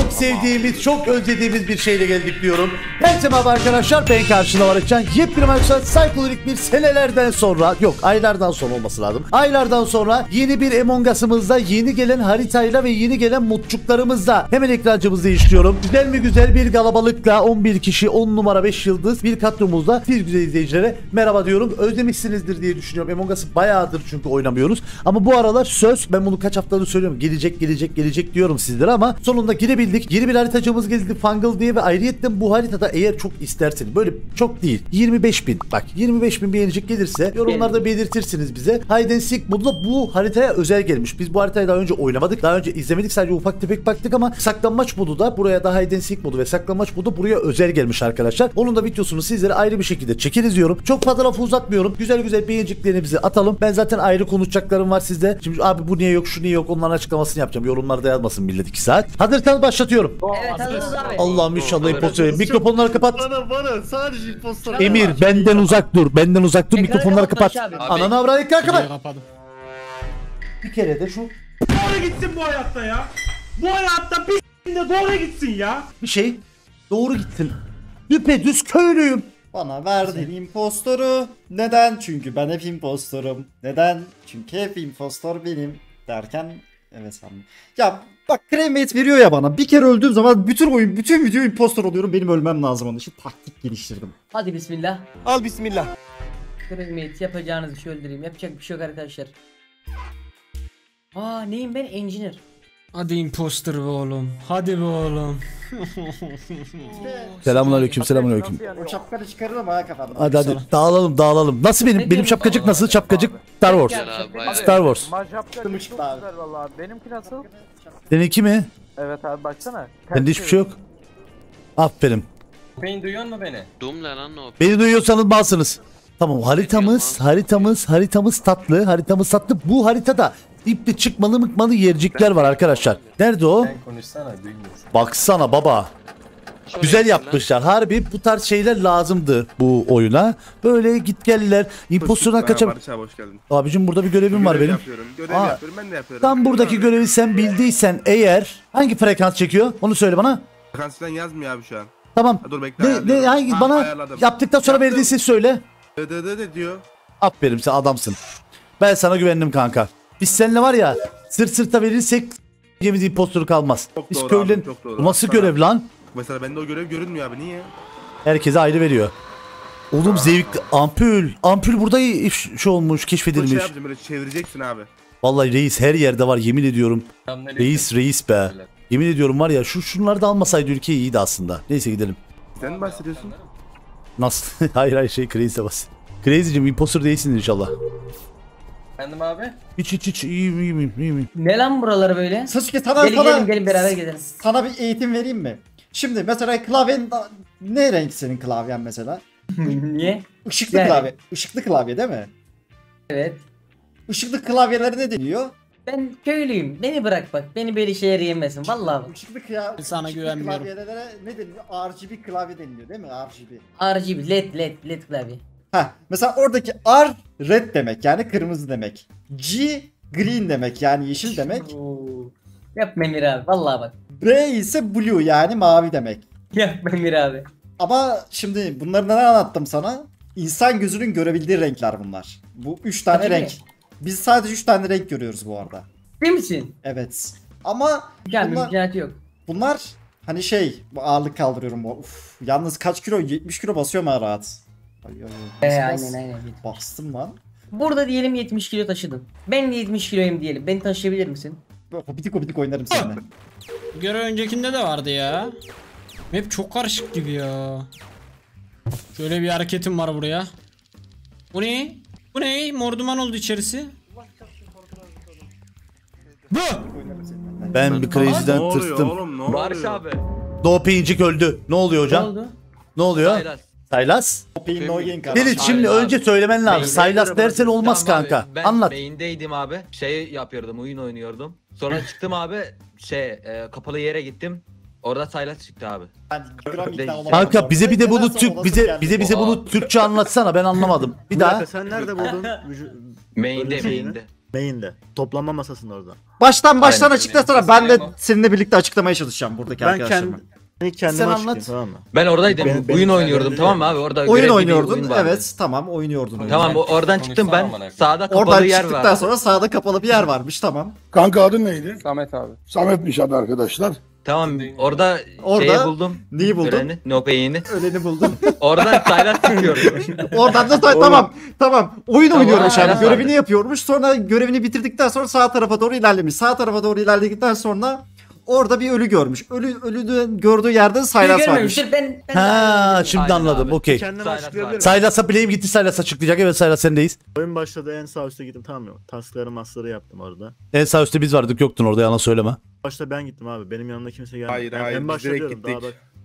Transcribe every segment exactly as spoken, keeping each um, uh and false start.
çok sevdiğimiz, çok özlediğimiz bir şeyle geldik diyorum. Herkese merhaba arkadaşlar, ben karşında var edeceğim. Yepyeni arkadaşlar, psikolojik bir senelerden sonra, yok aylardan sonra olması lazım. Aylardan sonra yeni bir Among Us'ımızda, yeni gelen haritayla ve yeni gelen mutçuklarımızda hemen ekrancımızı işliyorum. Güzel mi güzel bir kalabalıkla on bir kişi, on numara beş yıldız bir katrumuzda bir güzel izleyicilere merhaba diyorum. Özlemişsinizdir diye düşünüyorum. Among Us'ı bayağıdır çünkü oynamıyoruz. Ama bu aralar söz, ben bunu kaç haftadır söylüyorum. Gelecek, gelecek, gelecek diyorum sizlere ama sonunda girebildik. Yeni bir haritacımız geldi, Fungle diye ve ayrıyetten bu haritada eğer çok isterseniz, böyle çok değil, yirmi beş bin, bak yirmi beş bin beğenecek gelirse yorumlarda belirtirsiniz bize. Hide and Seek modda bu haritaya özel gelmiş. Biz bu haritayı daha önce oynamadık, daha önce izlemedik, sadece ufak tefek baktık ama saklanmaç modu da buraya, da Hide and Seek modu ve saklanmaç modu buraya özel gelmiş arkadaşlar. Onun da videosunu sizlere ayrı bir şekilde çekeriz diyorum. Çok fazla lafı uzatmıyorum. Güzel güzel beğeneceklerini bize atalım. Ben zaten ayrı konuşacaklarım var sizde. Şimdi abi bu niye yok, şu niye yok, onların açıklamasını yapacağım. Yorumlarda yazmasın millet iki saat. Hazırsanız başlatıyorum. Evet, hazırız abi. Allah'ım inşallah imposter. Mikrofonları kapat. Bana bana sadece imposter. Emir benden uzak dur. Benden uzak dur. Mikrofonları kapat. Ananı avradı, ekran kapat. Bir kere de şu. Doğru gitsin bu hayatta ya. Bu hayatta bir de doğru gitsin ya. Bir şey doğru gitsin. Düpedüz köylüyüm. Bana verdin impostoru. Neden? Çünkü ben hep impostorum. Neden? Çünkü hep impostor benim derken evet sandım. Ya bak cremate veriyor ya bana. Bir kere öldüğüm zaman bütün oyun, bütün video impostor oluyorum. Benim ölmem lazım onun için. Taktik geliştirdim. Hadi bismillah. Al bismillah. Cremate yapacağınız bir şey öldüreyim. Yapacak bir şey yok arkadaşlar. Aa neyim ben? Engineer. Hadi impostor be oğlum. Hadi be oğlum. Selamünaleyküm, selamünaleyküm. O şapkanı çıkarır ama ayağa kapatalım. Hadi hadi dağılalım, dağılalım. Nasıl benim? Benim şapkacık nasıl? Şapkacık Star Wars. Star Wars. Benimki nasıl? Seninki mi? Evet abi baksana. Bende hiçbir şey yok. Aferin. Beni duyuyor mu beni? Beni duyuyorsanız balsınız. Tamam, haritamız, haritamız, haritamız tatlı, haritamız tatlı. Bu haritada İpli çıkmalı mıkmalı yercikler var arkadaşlar. Nerede o? Baksana baba. Güzel yapmışlar. Harbi bu tarz şeyler lazımdı bu oyuna. Böyle gitgeller. İmposter'dan kaçam. Abicim burada bir görevim var benim. Tam buradaki görevi sen bildiysen eğer, hangi frekans çekiyor? Onu söyle bana. Frekansından yazmıyor abi şu an. Tamam. Ne hangi bana yaptıktan sonra verdiyse söyle. Diyor. Aferin, sen adamsın. Ben sana güvendim kanka. Biz seninle var ya sırt sırta verirsek gemimiz impostoru kalmaz. Biz köylen nasıl görev lan? Mesela bende o görev görünmüyor abi, niye? Herkese ayrı veriyor. Oğlum zevk ampul. Ampul burada şey olmuş, keşfedilmiş. Böyle şey böyle çevireceksin abi. Vallahi reis her yerde var yemin ediyorum. Reis reis be. Öyle. Yemin ediyorum var ya şu şunları da almasaydı ülke iyiydi aslında. Neyse gidelim. Sen mi bahsediyorsun? Nasıl? hayır hayır şey Crazy'e bas. Crazy'cim impostor değilsin inşallah. Efendim abi? Hiç hiç hiç iyiyim iyiyim iyiyim. Ne lan buraları böyle? Sasuke sana gelin, sana, gelin, gelin beraber gidelim. Sana bir eğitim vereyim mi? Şimdi mesela klavyen ne renk senin klavyen mesela? Niye? Işıklı yani. Klavye. Işıklı klavye değil mi? Evet. Işıklı klavyelere ne deniyor? Ben köylüyüm. Beni bırak bak. Beni böyle şeylere yemesin vallahi. Işıklı klavye. Sana güvenmiyorum. Klavyelere ne deniyor? R G B klavye deniliyor değil mi? R G B. R G B led led led klavye. Ha, mesela oradaki R red demek yani kırmızı demek. G green demek yani yeşil demek. Yapma Emir abi vallahi bak. B ise blue yani mavi demek. Yapma Emir abi. Ama şimdi bunları ne anlattım sana? İnsan gözünün görebildiği renkler bunlar. Bu üç tane Hadi renk. Mi? Biz sadece üç tane renk görüyoruz bu arada. Değil misin? Evet. Ama yani bunlar, yok. bunlar hani şey ağırlık kaldırıyorum. Uf, yalnız kaç kilo? yetmiş kilo basıyorum ha rahat. Ay, ay, ay. Bas, e, aynen, aynen. Bastım lan. Burada diyelim yetmiş kilo taşıdım. Ben de yetmiş kiloyum diyelim. Beni taşıyabilir misin? Hobidik hobidik oynarım seninle. Göre öncekinde de vardı ya. Hep çok karışık gibi ya. Şöyle bir hareketim var buraya. Bu ne? Bu ne? Mor duman oldu içerisi. Bu! Ben bir Crazy'den tırstım. Barış abi. Doğu Pincik öldü. Ne oluyor hocam? Ne oldu? Ne oluyor? Hayır, Saylas. Ferit şimdi abi. Önce söylemen lazım. Saylas dersen olmaz tamam kanka. Abi, ben anlat. Main'deydim abi. Şey yapıyordum, oyun oynuyordum. Sonra çıktım abi. Şey e, kapalı yere gittim. Orada Saylas çıktı abi. Kanka bize bir de bunu Türk bize bize bize bunu Türkçe anlatsana. Ben anlamadım. Bir daha. Sen nerede buldun? Main'de, main'de. Main'de. Toplanma masasında orada. Baştan baştan aynen açıklasana. Ben de seninle birlikte açıklamaya çalışacağım buradaki arkadaşlarıma. Ben kendimi anlat. Tamam mı? Ben oradaydım. Ben, ben, oyun ben, oynuyordum ben, tamam mı abi? Orada oyun oynuyordun. Oyun evet, tamam oynuyordun. Oyun. Tamam oradan çıktım ben. Sağda kapalı oradan bir yer var. Oradan çıktıktan sonra sağda kapalı bir yer varmış tamam. Kanka adın neydi? Samet abi. Sametmiş adı arkadaşlar. Tamam orada, orada şeyi buldum. Neyi buldun? Öleni, no payini. Öleni buldum. Oradan taylat çıkıyorum. Oradan da tamam tamam. tamam. Oyun tamam, oynuyormuş abi. Görevini abi yapıyormuş. Sonra görevini bitirdikten sonra sağ tarafa doğru ilerlemiş. Sağ tarafa doğru ilerledikten sonra orada bir ölü görmüş. Ölü ölünün gördüğü yerde Saylas varmış. Ben, ben ha, şimdi anladım. Okey. Saylas'a bileyim gitti, Saylas'a çıkacak. Evet Saylas sendeyiz. Oyun başladı, en sağ üstte gittim tamam mı? Taskları masları yaptım orada. En sağ üstte biz vardık, yoktun orada, yalan söyleme. Başta ben gittim abi. Benim yanımda kimse gelmedi. Hayır, ben, hayır, en başta direkt gittik.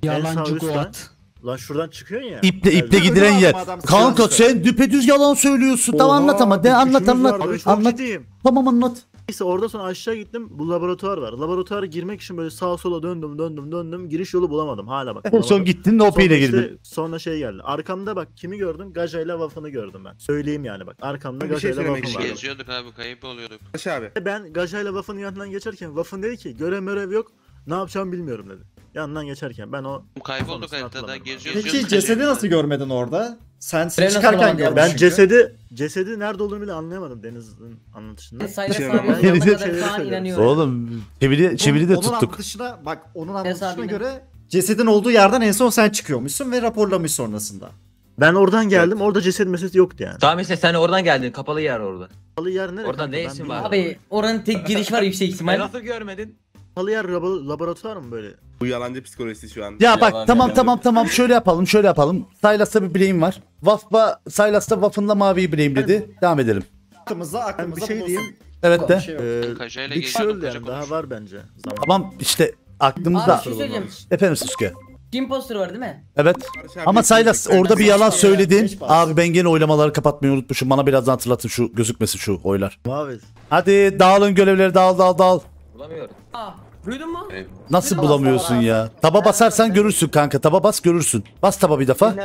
Yalancı Kuat. Lan şuradan çıkıyorsun ya. İple iple gidilen yer. Kanka sen düpedüz yalan söylüyorsun. Oha, tamam anlat ama de anlat anlat. Abi, anlat. Tamam anlat. Neyse orada sonra aşağı gittim. Bu laboratuvar var. Laboratuvara girmek için böyle sağa sola döndüm döndüm döndüm. Giriş yolu bulamadım. Hala bak. Bulamadım. Son gittin O P ile girdin. Sonra şey geldi. Arkamda bak kimi gördüm? Gaja ile Waffle'ı gördüm ben. Söyleyeyim yani bak. Arkamda Gaja ile Waffle var. Geziyorduk abi, kayıp oluyorduk. Kaç abi? Ben Gaja ile Waffle'ın yanından geçerken Waffle dedi ki görev mörev yok. Ne yapacağımı bilmiyorum dedi. Yanından geçerken ben o kaybolduk haritada geziyoruz. Peki cesedi nasıl görmedin orada? Sen sen çıkarken gördün. Ben çünkü cesedi cesedi nerede olduğunu bile anlayamadım Deniz'in anlatışında. Oğlum çeviri çeviri de tuttuk. Onun anlatışına bak, onun anlatışına göre cesedin olduğu yerden en son sen çıkıyormuşsun ve raporlamış sonrasında. Ben oradan geldim. Evet. Orada ceset meselesi yoktu yani. Tamam işte sen oradan geldin. Kapalı yer orada. Kapalı yer nerede? Orada ne işin var? Abi oranın tek giriş var yüksek ihtimal. Nasıl görmedin? Kapalı yer laboratuvar mı böyle? Bu yalancı psikolojisi şu an. Ya bak yalan, tamam yalan, tamam yalan. tamam şöyle yapalım şöyle yapalım. Saylas'ta bir bileğim var. Wafba Saylas'ta Waf'ınla maviyi bileğim dedi. Devam edelim. Aklımıza aklımıza bir şey diyeyim. Evet de. Şey ee, bir kişi öldü yani, daha var bence. Zaman. Tamam işte aklımızda. Şey efendim Suske. Kim poster var değil mi? Evet. Ama Saylas orada bir yalan söyledin. Abi ben gene oylamaları kapatmayı unutmuşum. Bana birazdan hatırlatın şu gözükmesin şu oylar. Abi. Hadi dağılın görevleri, dağıl dağıl dağıl. Bulamıyorum. Aa. Duydun mu? Nasıl bulamıyorsun ya? Taba basarsan görürsün kanka. Taba bas görürsün. Bas taba bir defa.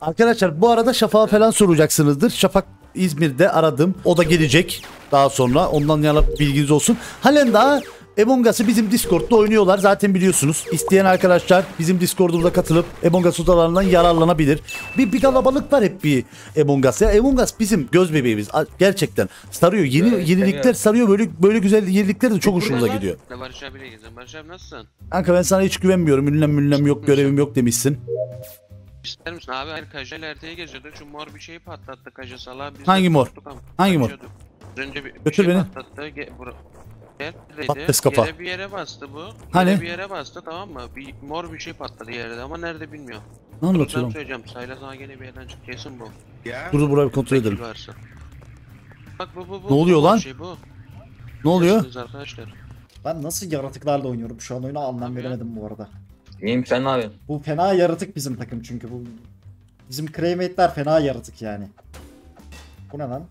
Arkadaşlar bu arada Şafak'a falan soracaksınızdır. Şafak İzmir'de aradım. O da gelecek daha sonra. Ondan yana bilginiz olsun. Halen daha Among Us'ı bizim Discord'da oynuyorlar. Zaten biliyorsunuz. İsteyen arkadaşlar bizim Discord'umuza katılıp Among Us odalarından yararlanabilir. Bir, bir kalabalık var hep bir Among Us. Ya Among Us bizim göz bebeğimiz. Gerçekten sarıyor. Yeni evet, yenilikler evet. sarıyor. Böyle böyle güzel yenilikler de çok hoşumuza gidiyor. Barış abiyle gezdim. Barış abi nasılsın? Kanka ben sana hiç güvenmiyorum. Ünlem ünlem yok, görevim yok demişsin. İster misin abi? Hayır, Kaja'yla erteye geziyorduk. Şu mor bir şeyi patlattı Kaja salağı. Hangi mor? Hangi mor? Önce bir, bir şey beni patlattı. Ge Patladı kafa. Yere bir yere bastı bu. Yere hani? Bir yere bastı tamam mı? Bir mor bir şey patladı yerde ama nerede bilmiyorum. Ne anlatıyorum? Ben söyleyeceğim. Sayla sana gene bir yerden çık. Kesin bu. Dur burayı bir kontrol edelim. Bak bu bu bu. Ne oluyor bu, lan? Şey, bu. Ne oluyor? Ben nasıl yaratıklarla oynuyorum? Şu an oyuna anlam veremedim bu arada. İyiyim sen ne yapıyorsun? Bu fena yaratık bizim takım çünkü bu. Bizim crewmate'ler fena yaratık yani. Bu ne lan?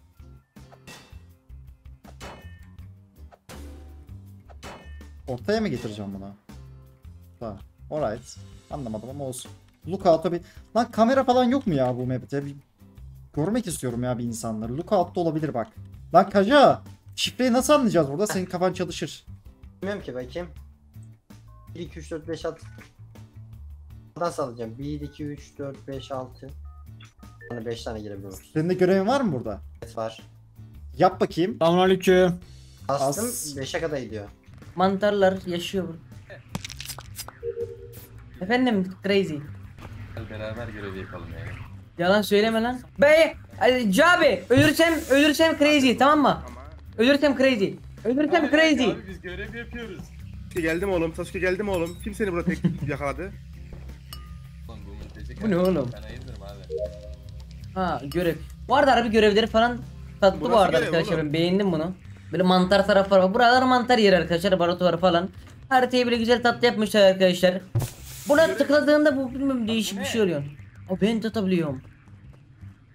Ortaya mı getireceğim bunu? Tamam. Alright. Anlamadım ama olsun. Lookout'a bir... Lan kamera falan yok mu ya bu map'te? Bir... Görmek istiyorum ya bir insanları. Lookout'ta olabilir bak. Lan Kaja! Şifreyi nasıl anlayacağız burada? Senin kafan çalışır. Bilmiyorum ki bakayım. bir iki üç dört beş altı. Nasıl alacağım? bir iki üç dört beş altı. beş tane girebiliyoruz. Senin de görevin var mı burada? Evet var. Yap bakayım. Selamünaleyküm. Bastım beşe kadar gidiyor. Mantarlar yaşıyor burada. Efendim crazy. Gel beraber görev yapalım yani. Yalan söyleme lan. Bey, Cabi ölürsem ölürsem crazy tamam mı? Ölürsem crazy. Ölürsem hayır, crazy. Abi, biz görev yapıyoruz. Geldim oğlum. Sasuke geldim oğlum. Kim seni burada tek yakaladı? Bu ne oğlum? Ben ayırırım abi. Ha görev. Bu arada abi görevleri falan tatlı bu arada arkadaşlarım. Beğendim bunu. Böyle mantar tarafı var. Buralar mantar yeri arkadaşlar. Baratuvar falan. Haritayı bile güzel tatlı yapmışlar arkadaşlar. Buna tıkladığında bu bilmiyorum değişik bir şey oluyor. O ben tutabiliyorum.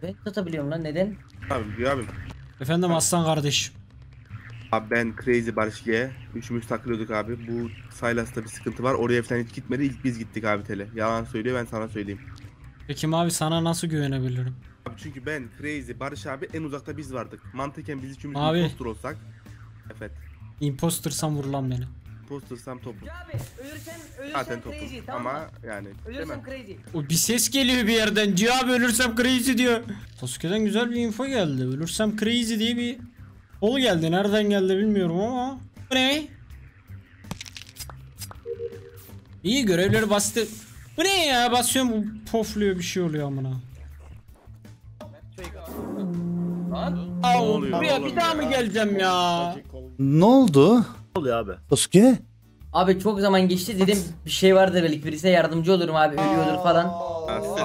Ben tutabiliyorum lan neden? Abi abi. Efendim abi. Aslan kardeşim. Abi ben Crazy Barış'la üçümüz takılıyorduk abi. Bu Saylas'ta bir sıkıntı var. Oraya falan hiç gitmedi. İlk biz gittik abi tele. Yalan söylüyor, ben sana söyleyeyim. Peki abi sana nasıl güvenebilirim? Abi çünkü ben Crazy Barış abi en uzakta biz vardık. Mantıken biz üçümüz impostor olsak. Evet. Impostersam vurulan beni. Impostersam topu. Zaten topu tamam ama yani. Ölürsem crazy. O bir ses geliyor bir yerden. Cihab ölürsem crazy diyor. Sasuke'den güzel bir info geldi. Ölürsem crazy diye bir kol geldi. Nereden geldi bilmiyorum ama. Ne? İyi görevleri bastı. Bu ne ya? Basıyorum bu pofluyor bir şey oluyor amına. Lan buraya bir daha mı geleceğim ya? Ne oldu? Ne oluyor abi? Sasuke? Abi çok zaman geçti dedim bir şey vardı belki birisi yardımcı olurum abi ölüyordur falan.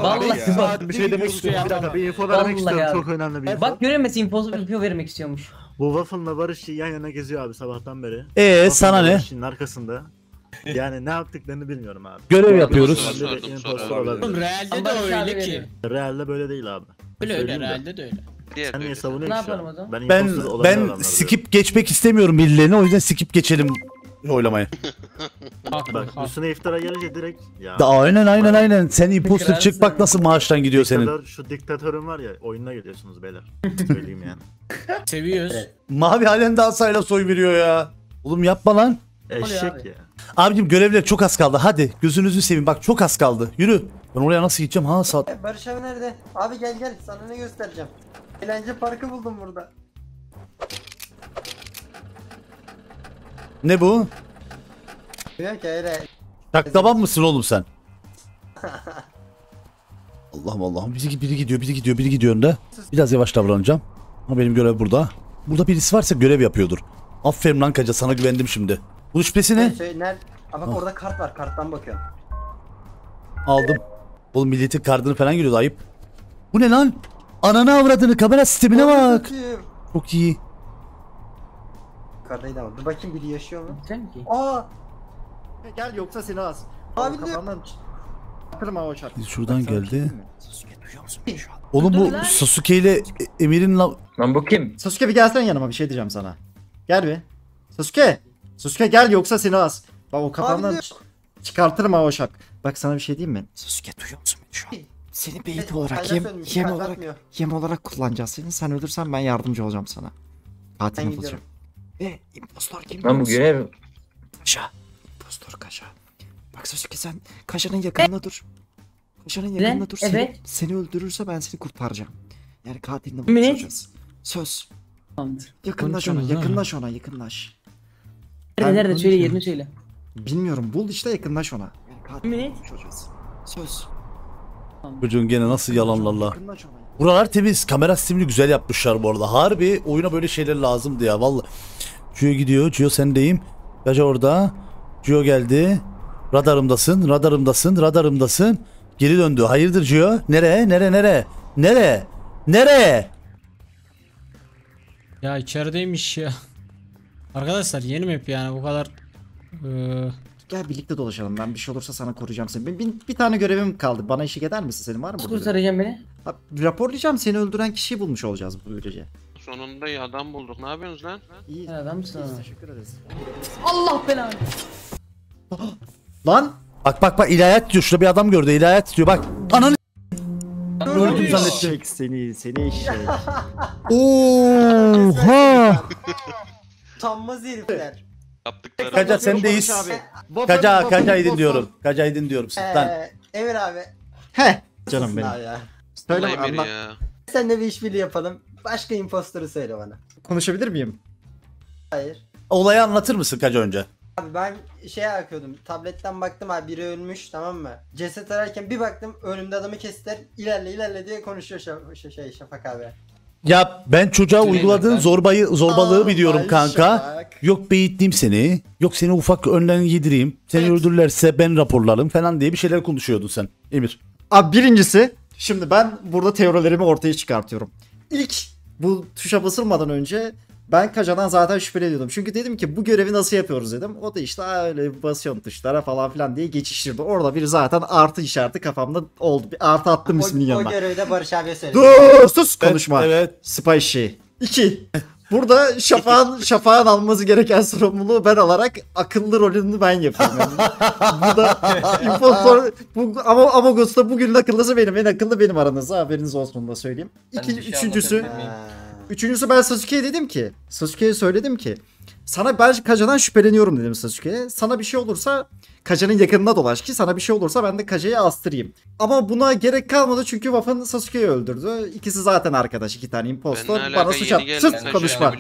Vallahi bak bir şey demek istiyorum. Bir dakika bir info vermek istiyorum çok önemli bir info. Bak göremez info vermek istiyormuş. Bu Waffle'la Barış yan yana geziyor abi sabahtan beri. Eee sana ne? Şimdi arkasında. Yani ne yaptıklarını bilmiyorum abi. Görev yapıyoruz. Realde de öyle ki. Realde böyle değil abi. Öyle öyle realde de öyle. Sen niye savunuyorsun? Ben ben, ben skip geçmek istemiyorum birilerine o yüzden skip geçelim oylamaya. Bak üstüne iftara gelince direkt ya. Da, aynen aynen aynen sen imposter çık bak nasıl maaştan gidiyor diktatör, senin. Şu diktatörün var ya oyununa geliyorsunuz beyler. Söyleyeyim yani. Seviyoruz. Mavi halen daha sayla soy veriyor ya. Oğlum yapma lan. Eşek abi. Ya. Abicim görevler çok az kaldı. Hadi gözünüzü seveyim. Bak çok az kaldı. Yürü. Ben oraya nasıl gideceğim? Ha saat. Barış abi nerede? Abi gel gel. Sana ne göstereceğim? Eğlence parkı buldum burada. Ne bu? Yok hayır. Taklaban mısın oğlum sen? Allah'ım Allah'ım. Biri, biri gidiyor, biri gidiyor, biri gidiyor önde. Biraz yavaş davranacağım. Ama benim görev burada. Burada birisi varsa görev yapıyordur. Aferin lan kaca sana güvendim şimdi. Bu şüphesi ne? Nerede? Bak ah. Orada kart var. Karttan bakıyorum. Aldım. Oğlum milletin kartını falan görüyordu ayıp. Bu ne lan? Ananı avradını kamera sistemine bak. Çok iyi. Yukarıdaydı ama. Dur bakayım biri yaşıyor mu? Sen ki. Aa! Gel yoksa seni az. Abi kafandan kırma o çarpı. Şuradan geldi. Sasuke duyuyor musun şu an? Oğlum bu Sasuke ile Emir'in la... Lan bu kim? Sasuke bir gelsen yanıma bir şey diyeceğim sana. Gel bir. Sasuke! Sasuke gel yoksa seni az. Bak o kafandan çıkartırım ha o şak. Bak sana bir şey diyeyim mi? Sasuke duyuyor musun beni şu an? Seni beyit olarak yem, yem olarak yem olarak kullanacağız seni. Sen ölürsen ben yardımcı olacağım sana. Katil yapacağım. Ve impostor kim? Ben bu görev. Kaşa. İmpostor Kaşa. Bak Sasuke sen Kaşa'nın yakınına dur. Kaşa'nın yakınına dur. Seni, evet. Seni öldürürse ben seni kurtaracağım. Yani katiline buluşacağız. Söz. Yakınlaş ona, yakınlaş ona, yakınlaş. Nerede nerede söyle yerini söyle. Bilmiyorum bul işte yakınlaş ona. Yani söz. Çocuğun gene nasıl yalanlarla. Buralar temiz. Kamera sistemini güzel yapmışlar bu arada. Harbi oyuna böyle şeyler lazımdı ya vallahi. Gio gidiyor. Gio sendeyim. Kaca orada. Gio geldi. Radarımdasın. Radarımdasın. Radarımdasın. Geri döndü. Hayırdır Gio? Nereye? Nereye? Nereye? Nereye? Nereye? Ya içerideymiş ya. Arkadaşlar yeni map yani bu kadar ee... Gel birlikte dolaşalım ben bir şey olursa sana koruyacağım seni. Bir, bir, bir tane görevim kaldı bana eşlik eder misin senin var mı? Kurtaracağım beni. Ha, raporlayacağım seni öldüren kişiyi bulmuş olacağız böylece. Sonunda iyi adam bulduk ne yapıyorsunuz lan? İyi ya, adamsın. Teşekkür ederiz. Allah belanı. Lan. Bak bak bak ilahiyat diyor şurada bir adam gördü ilahiyat diyor bak. Ananı. Öldüm zannedecek seni seni işte. Oha. Utanmaz herifler. Yaptıkları. Kaca sendeyiz. Kaca kaca edin diyorum. Kaca edin diyorum sırttan. Ee, Emir abi. He canım benim. Söyle anlat. Sen de bir işbirliği yapalım. Başka impostörü söyle bana. Konuşabilir miyim? Hayır. Olayı anlatır mısın Kaca önce? Abi ben şeye bakıyordum. Tabletten baktım abi biri ölmüş tamam mı? Ceset ararken bir baktım önümde adamı kestiler. İlerle ilerle diye konuşuyor şey, şey Şafak abi. Ya ben çocuğa uyguladığın zorbayı, zorbalığı biliyorum kanka. Yok beyitleyeyim seni. Yok seni ufak önlerini yedireyim. Seni evet. Öldürürlerse ben raporlarım falan diye bir şeyler konuşuyordun sen Emir. Abi birincisi şimdi ben burada teorilerimi ortaya çıkartıyorum. İlk bu tuşa basılmadan önce ben Kaca'dan zaten şüpheli ediyordum. Çünkü dedim ki bu görevi nasıl yapıyoruz dedim. O da işte öyle basıyorsun tuşlara falan filan diye geçiştirdi. Orada bir zaten artı işareti kafamda oldu. Bir artı attım ismini yanına. O görevi de Barış abiye söyledim. Dur sus konuşma. Evet, evet. Spy şey. İki. Burada şafağın, şafağın alması gereken sorumluluğu ben alarak akıllı rolünü ben yapıyorum. Yani. Bu da impostor, bu, ama Among Us'ta bugünün akıllısı benim. En akıllı benim aranızda haberiniz olsun da söyleyeyim. İki, üçüncüsü. Üçüncüsü ben Sasuke'ye dedim ki, Sasuke'ye söyledim ki Sana ben Kaja'dan şüpheleniyorum dedim Sasuke'ye. Sana bir şey olursa Kaja'nın yakınına dolaş ki sana bir şey olursa ben de Kaja'yı astırayım. Ama buna gerek kalmadı çünkü Waff'ın Sasuke'yi öldürdü. İkisi zaten arkadaş, iki tane impostor. Bana suç at. Sırt konuşma.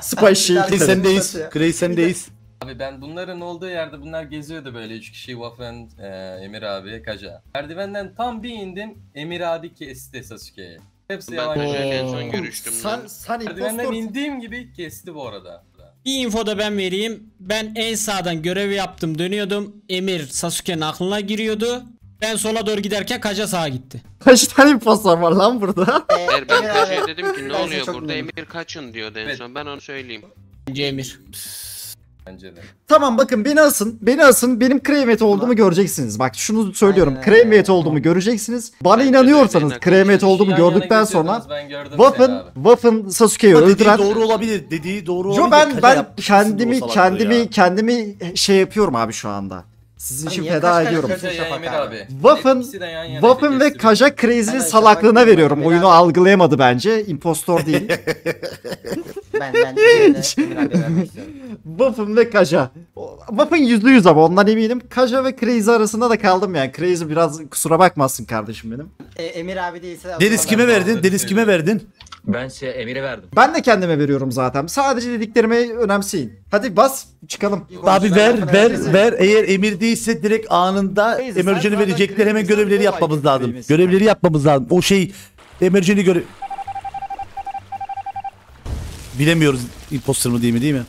Spy şey. Kreysen'deyiz. Kreysen'deyiz. Abi ben bunların olduğu yerde bunlar geziyordu böyle üç kişi, Waffen, e, Emir abi, Kaja. Merdivenden tam bir indim, Emir abi kesti Sasuke'yi. Hepsi yalan. Ben son görüştüm. Sen, sen merdivenden indiğim gibi kesti bu arada. Bir info da ben vereyim. Ben en sağdan görevi yaptım, dönüyordum. Emir Sasuke'nin aklına giriyordu. Ben sola doğru giderken Kaja sağa gitti. Kaç tane impostor var lan burada? Ben Kaja'ya dedim ki ne oluyor burada, Emir kaçın diyordu en son. Ben onu söyleyeyim. Bence Emir. Tamam bakın beni asın, beni asın, benim kremiyet olduğumu göreceksiniz. Bak şunu söylüyorum, kremiyet olduğumu göreceksiniz. Bana inanıyorsanız kremiyet olduğumu gördükten sonra Waffen, Waffen Sasuke'yi öldüren doğru olabilir dediği doğru olabilir. Yo ben ben kendimi kendimi kendimi şey yapıyorum abi şu anda. Sizin için feda ediyorum. Waffen, Waffen ve Kaja Crazy'nin salaklığına veriyorum. Oyunu algılayamadı bence. İmpostor değil. Ben ben Waffen ve Kaja. Waffen yüzde yüz ama ondan eminim. Kaja ve Crazy arasında da kaldım yani. Crazy biraz kusura bakmazsın kardeşim benim. E, Emir abi değilse. Deniz kime verdin? Deniz kime verdin? Ben şey Emir'e verdim. Ben de kendime veriyorum zaten. Sadece dediklerimi önemseyin. Hadi bas çıkalım. Abi ver ver ver. Eğer Emir değilse direkt anında emergen'i verecekler. Hemen görevleri yapmamız lazım. Görevleri yapmamız lazım. O şey emergen'i görev... Bilemiyoruz imposter mı değil mi değil mi?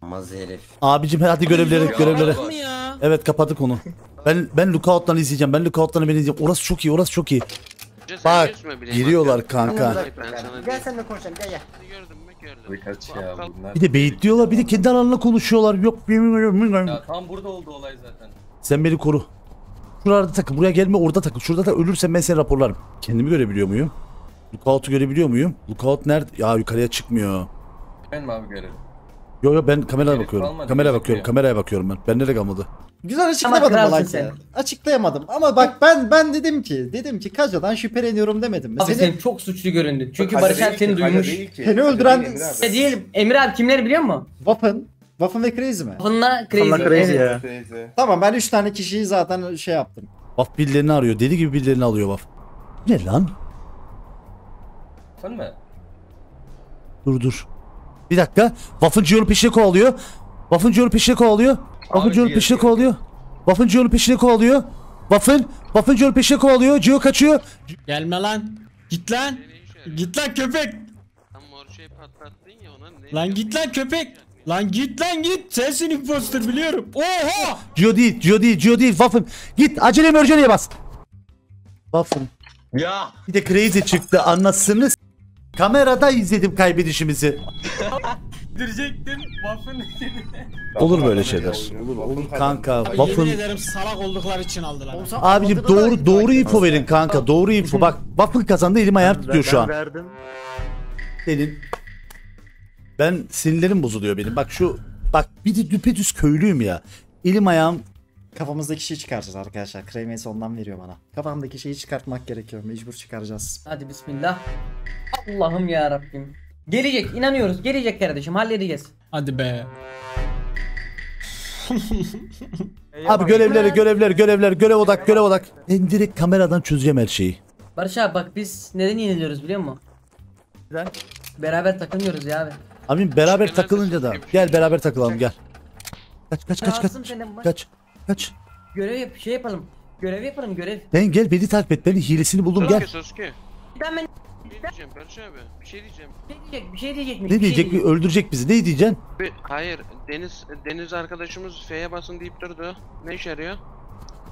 Mazerif. Abicim hadi görevlere görevlere. Evet kapattık onu. Ben ben Lookout'tan izleyeceğim. Ben Lookout'tan ben izleyeceğim. Orası çok iyi. Orası çok iyi. Bak giriyorlar kanka. Gel sen de konuşalım gel gel. Bir de beyitliyorlar, bir de kendi aralarında konuşuyorlar. Yok ya, tam burada oldu olay zaten. Sen beni koru. Şurada takıl, buraya gelme, orada takıl. Şurada da ölürsen ben seni raporlarım. Kendimi görebiliyor muyum? Lookout'u görebiliyor muyum? Lookout nerede? Ya yukarıya çıkmıyor. Ben mi abi görelim? Yok yok ben kameraya bakıyorum. Kameraya bakıyorum. Kameraya bakıyorum ben. Ben nereye kalmadı? Güzel açıklamadım sen. Açıklayamadım ama bak ben ben dedim ki dedim ki Kaja'dan şüpheleniyorum demedim. Abi senin... sen çok suçlu göründün. Çünkü Barış abi seni duymuş. Seni öldüren ne diyelim? Emir abi kimler biliyor musun? Waffen. Waffen ve Crazy mi? Waffen'la Crazy. Crazy ya. Tamam ben üç tane kişiyi zaten şey yaptım. Waff birilerini arıyor. Deli gibi birilerini alıyor Waff. Ne lan? Sen mi? Dur dur. Bir dakika. Waffen Gio'nun peşine kovalıyor. Waffen Gio'nun peşine kovalıyor. Waffen Gio'nun peşine kovalıyor. Waffen Gio'nun peşine kovalıyor. Waffen, Waffen Gio'nun peşine kovalıyor. Gio kaçıyor. Gelme lan. Git lan. Git lan köpek. Tam mor şey patlattın ya ona ne? Lan git lan köpek. Lan git lan git. Sensin imposter biliyorum. Oha! Gio değil, Gio değil, Gio değil. Waffen git. Acele emergency'ye bas. Waffen. Ya. Bir de Crazy çıktı. Anlasınız. Kamerada izledim kaybedişimizi. Duracaktım Waffen'ın elini. Olur böyle şeyler. Olur, olur kanka. Waffen ederim salak oldukları için aldılar. Abicim doğru doğru info verin kanka. Doğru info. Bak Waffen kazandı, elim ayağım tutuyor şu an. Senin. Ben sinirlerim bozuluyor benim. Bak şu bak bir de düpedüz köylüyüm ya. Elim ayağım. Kafamızdaki şeyi çıkaracağız arkadaşlar. Kremiyesi ondan veriyor bana. Kafamdaki şeyi çıkartmak gerekiyor. Mecbur çıkaracağız. Hadi bismillah. Allah'ım ya Rabbim. Gelecek, inanıyoruz. Gelecek kardeşim. Halledeceğiz. Hadi be. Abi görevleri, görevler, görevler, görev odak, görev odak. Ben direkt kameradan çözeceğim her şeyi. Barış abi bak biz neden yeniliyoruz biliyor musun? Neden? Beraber takılmıyoruz ya abi. Abi beraber takılınca da gel beraber takılalım gel. Kaç kaç kaç kaç. Kaç. Kaç. Görev yap, şey yapalım. Görev yapalım, görev. Ben gel beni takip et. Ben hilesini buldum Sasuke, gel. Sasuke. Ben ben ne diyeceğim Barış abi? Bir şey diyeceğim. Ne diyecek? Bir şey diyecek mi? Ne diyecek? Şey öldürecek bizi. Ne diyeceksin? Hayır. Deniz Deniz arkadaşımız F'ye basın deyip durdu. Ne işe yarıyor?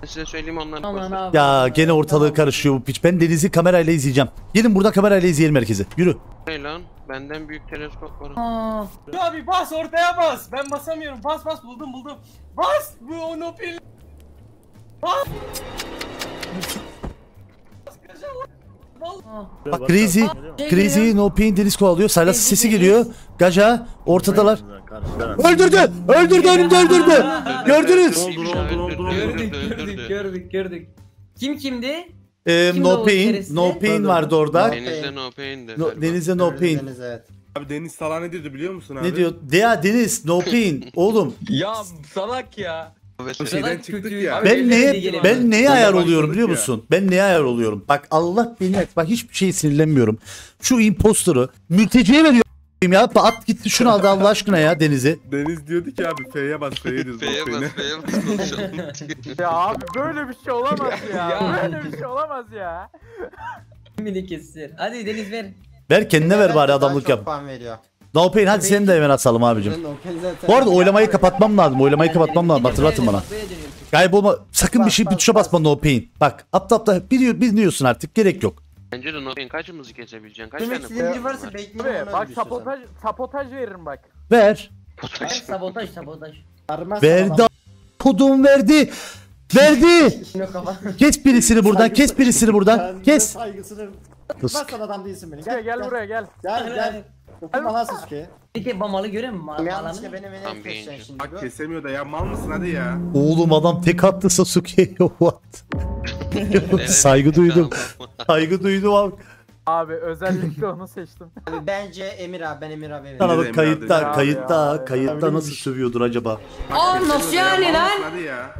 Ben size söyleyeyim onları. Aman abi. Ya gene ortalığı tamam. Karışıyor bu piç. Ben Deniz'i kamerayla izleyeceğim. Gelin burada kamerayla izleyelim herkesi. Yürü. Hey lan. Benden büyük teleskop var. Aa. Abi bas ortaya bas. Ben basamıyorum. Bas bas buldum buldum. Bas bu onu pil. Bas. Bak Crazy, Crazy no pain Deniz kovalıyor. Saylas sesi geliyor. Gaja ortadalar. Öldürdü, öldürdü, önümde öldürdü. Gördünüz. Gördük, gördük, gördük, gördük. Kim kimdi? Ee, no pain, no pain vardı orada. Denizde no pain'di. Denizde no pain. Abi Deniz sana ne diyordu biliyor musun abi? Ne diyor? Ya Deniz no pain oğlum. Ya salak ya. Şeyden çıktık ya. Ben neye ben neye ayar oluyorum biliyor musun? Ya. Ben neye ayar oluyorum? Bak Allah beni et. Bak hiçbir şey sinirlenmiyorum. Şu imposter'ı mülteciye veriyor ya. At gitti şunu aldı Allah aşkına ya Deniz'i. Deniz diyordu ki abi F'ye bas F'ye diyoruz. F'ye bas F'ye bas. Ya abi böyle bir şey olamaz ya. Böyle bir şey olamaz ya. Mini kessin. Hadi Deniz ver. Ver kendine ver bari adamlık yap. No pain hadi seni de hemen asalım abicim. Bu arada oylamayı kapatmam lazım. Oylamayı kapatmam lazım. Hatırlatın bana. Kaybolma. Sakın bir şey bir tuşa basma no pain. Bak apta apta biliyorsun artık gerek yok. Bence de no pain kaçımızı kesebileceksin? Kaç tane silinci varsa bekle. Bak sabotaj sabotaj veririm bak. Ver. Sabotaj sabotaj. Verdi kodum verdi. Verdi. Kes birisini buradan. Kes birisini buradan. Kes. Bas adam değilsin benim. Gel gel buraya gel. Gel gel. Nasıl ki? Peki bamalı görüyor musun? Malanı benim benim keseceksin şimdi. Bak kesemiyor da ya mal mısın hadi ya. Oğlum adam tek attı Sasuke'ye. What? Saygı duydum. Saygı duydum abi. Abi özellikle onu seçtim. Abi bence Emir abi ben Emir abi. Sana bak kayıtta kayıtta kayıtta nasıl sövüyordur acaba? Aa nasıl yani lan? Hadi ya.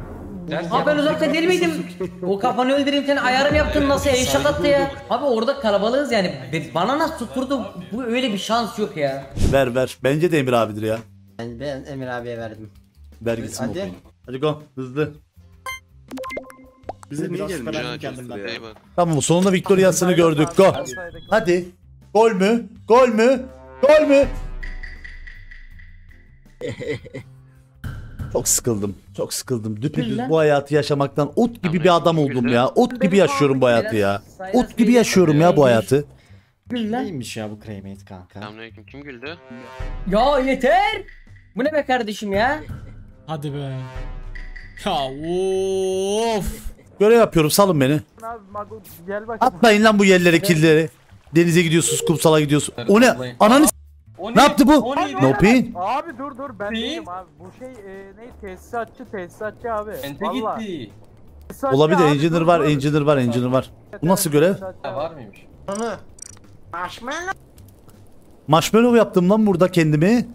Ha ben uzakta değil miydim? O kafanı öldüreyim sen ayarını yaptın nasıl ya şaka attı ya. Abi orada kalabalığız yani bana nasıl tutturdu bu öyle bir şans yok ya. Ver ver bence de Emir abidir ya. Ben, ben Emir abiye verdim. Ver gitsin hadi. Okuyun. Hadi go hızlı. Bize niye gelmiyor kendimden? Tamam sonunda Victoria'sını gördük go. Hadi. Gol mü? Gol mü? Gol mü? Çok sıkıldım. Çok sıkıldım. Düpedüz bu hayatı yaşamaktan ot gibi bir adam oldum ya. Ot gibi yaşıyorum bu hayatı ya. Ot gibi yaşıyorum ya bu hayatı. Neymiş ya bu cremate kanka? Selamünaleyküm. Kim güldü? Ya yeter. Bu ne be kardeşim ya? Hadi be. Ya of. Görev yapıyorum. Salın beni. Atlayın lan bu yerlere killeri. Denize gidiyorsunuz, kumsala gidiyorsunuz. O ne? Ananı Ne, ne yaptı bu? No pain. Abi dur dur ben değilim abi. Bu şey e, ne tesisatçı tesisatçı abi. Valla. Olabilir engineer var, var, engineer var, engineer var. Bu nasıl görev? Ha, var mıymış? Onu. Marshmallow. Marshmallow yaptım lan burada kendimi.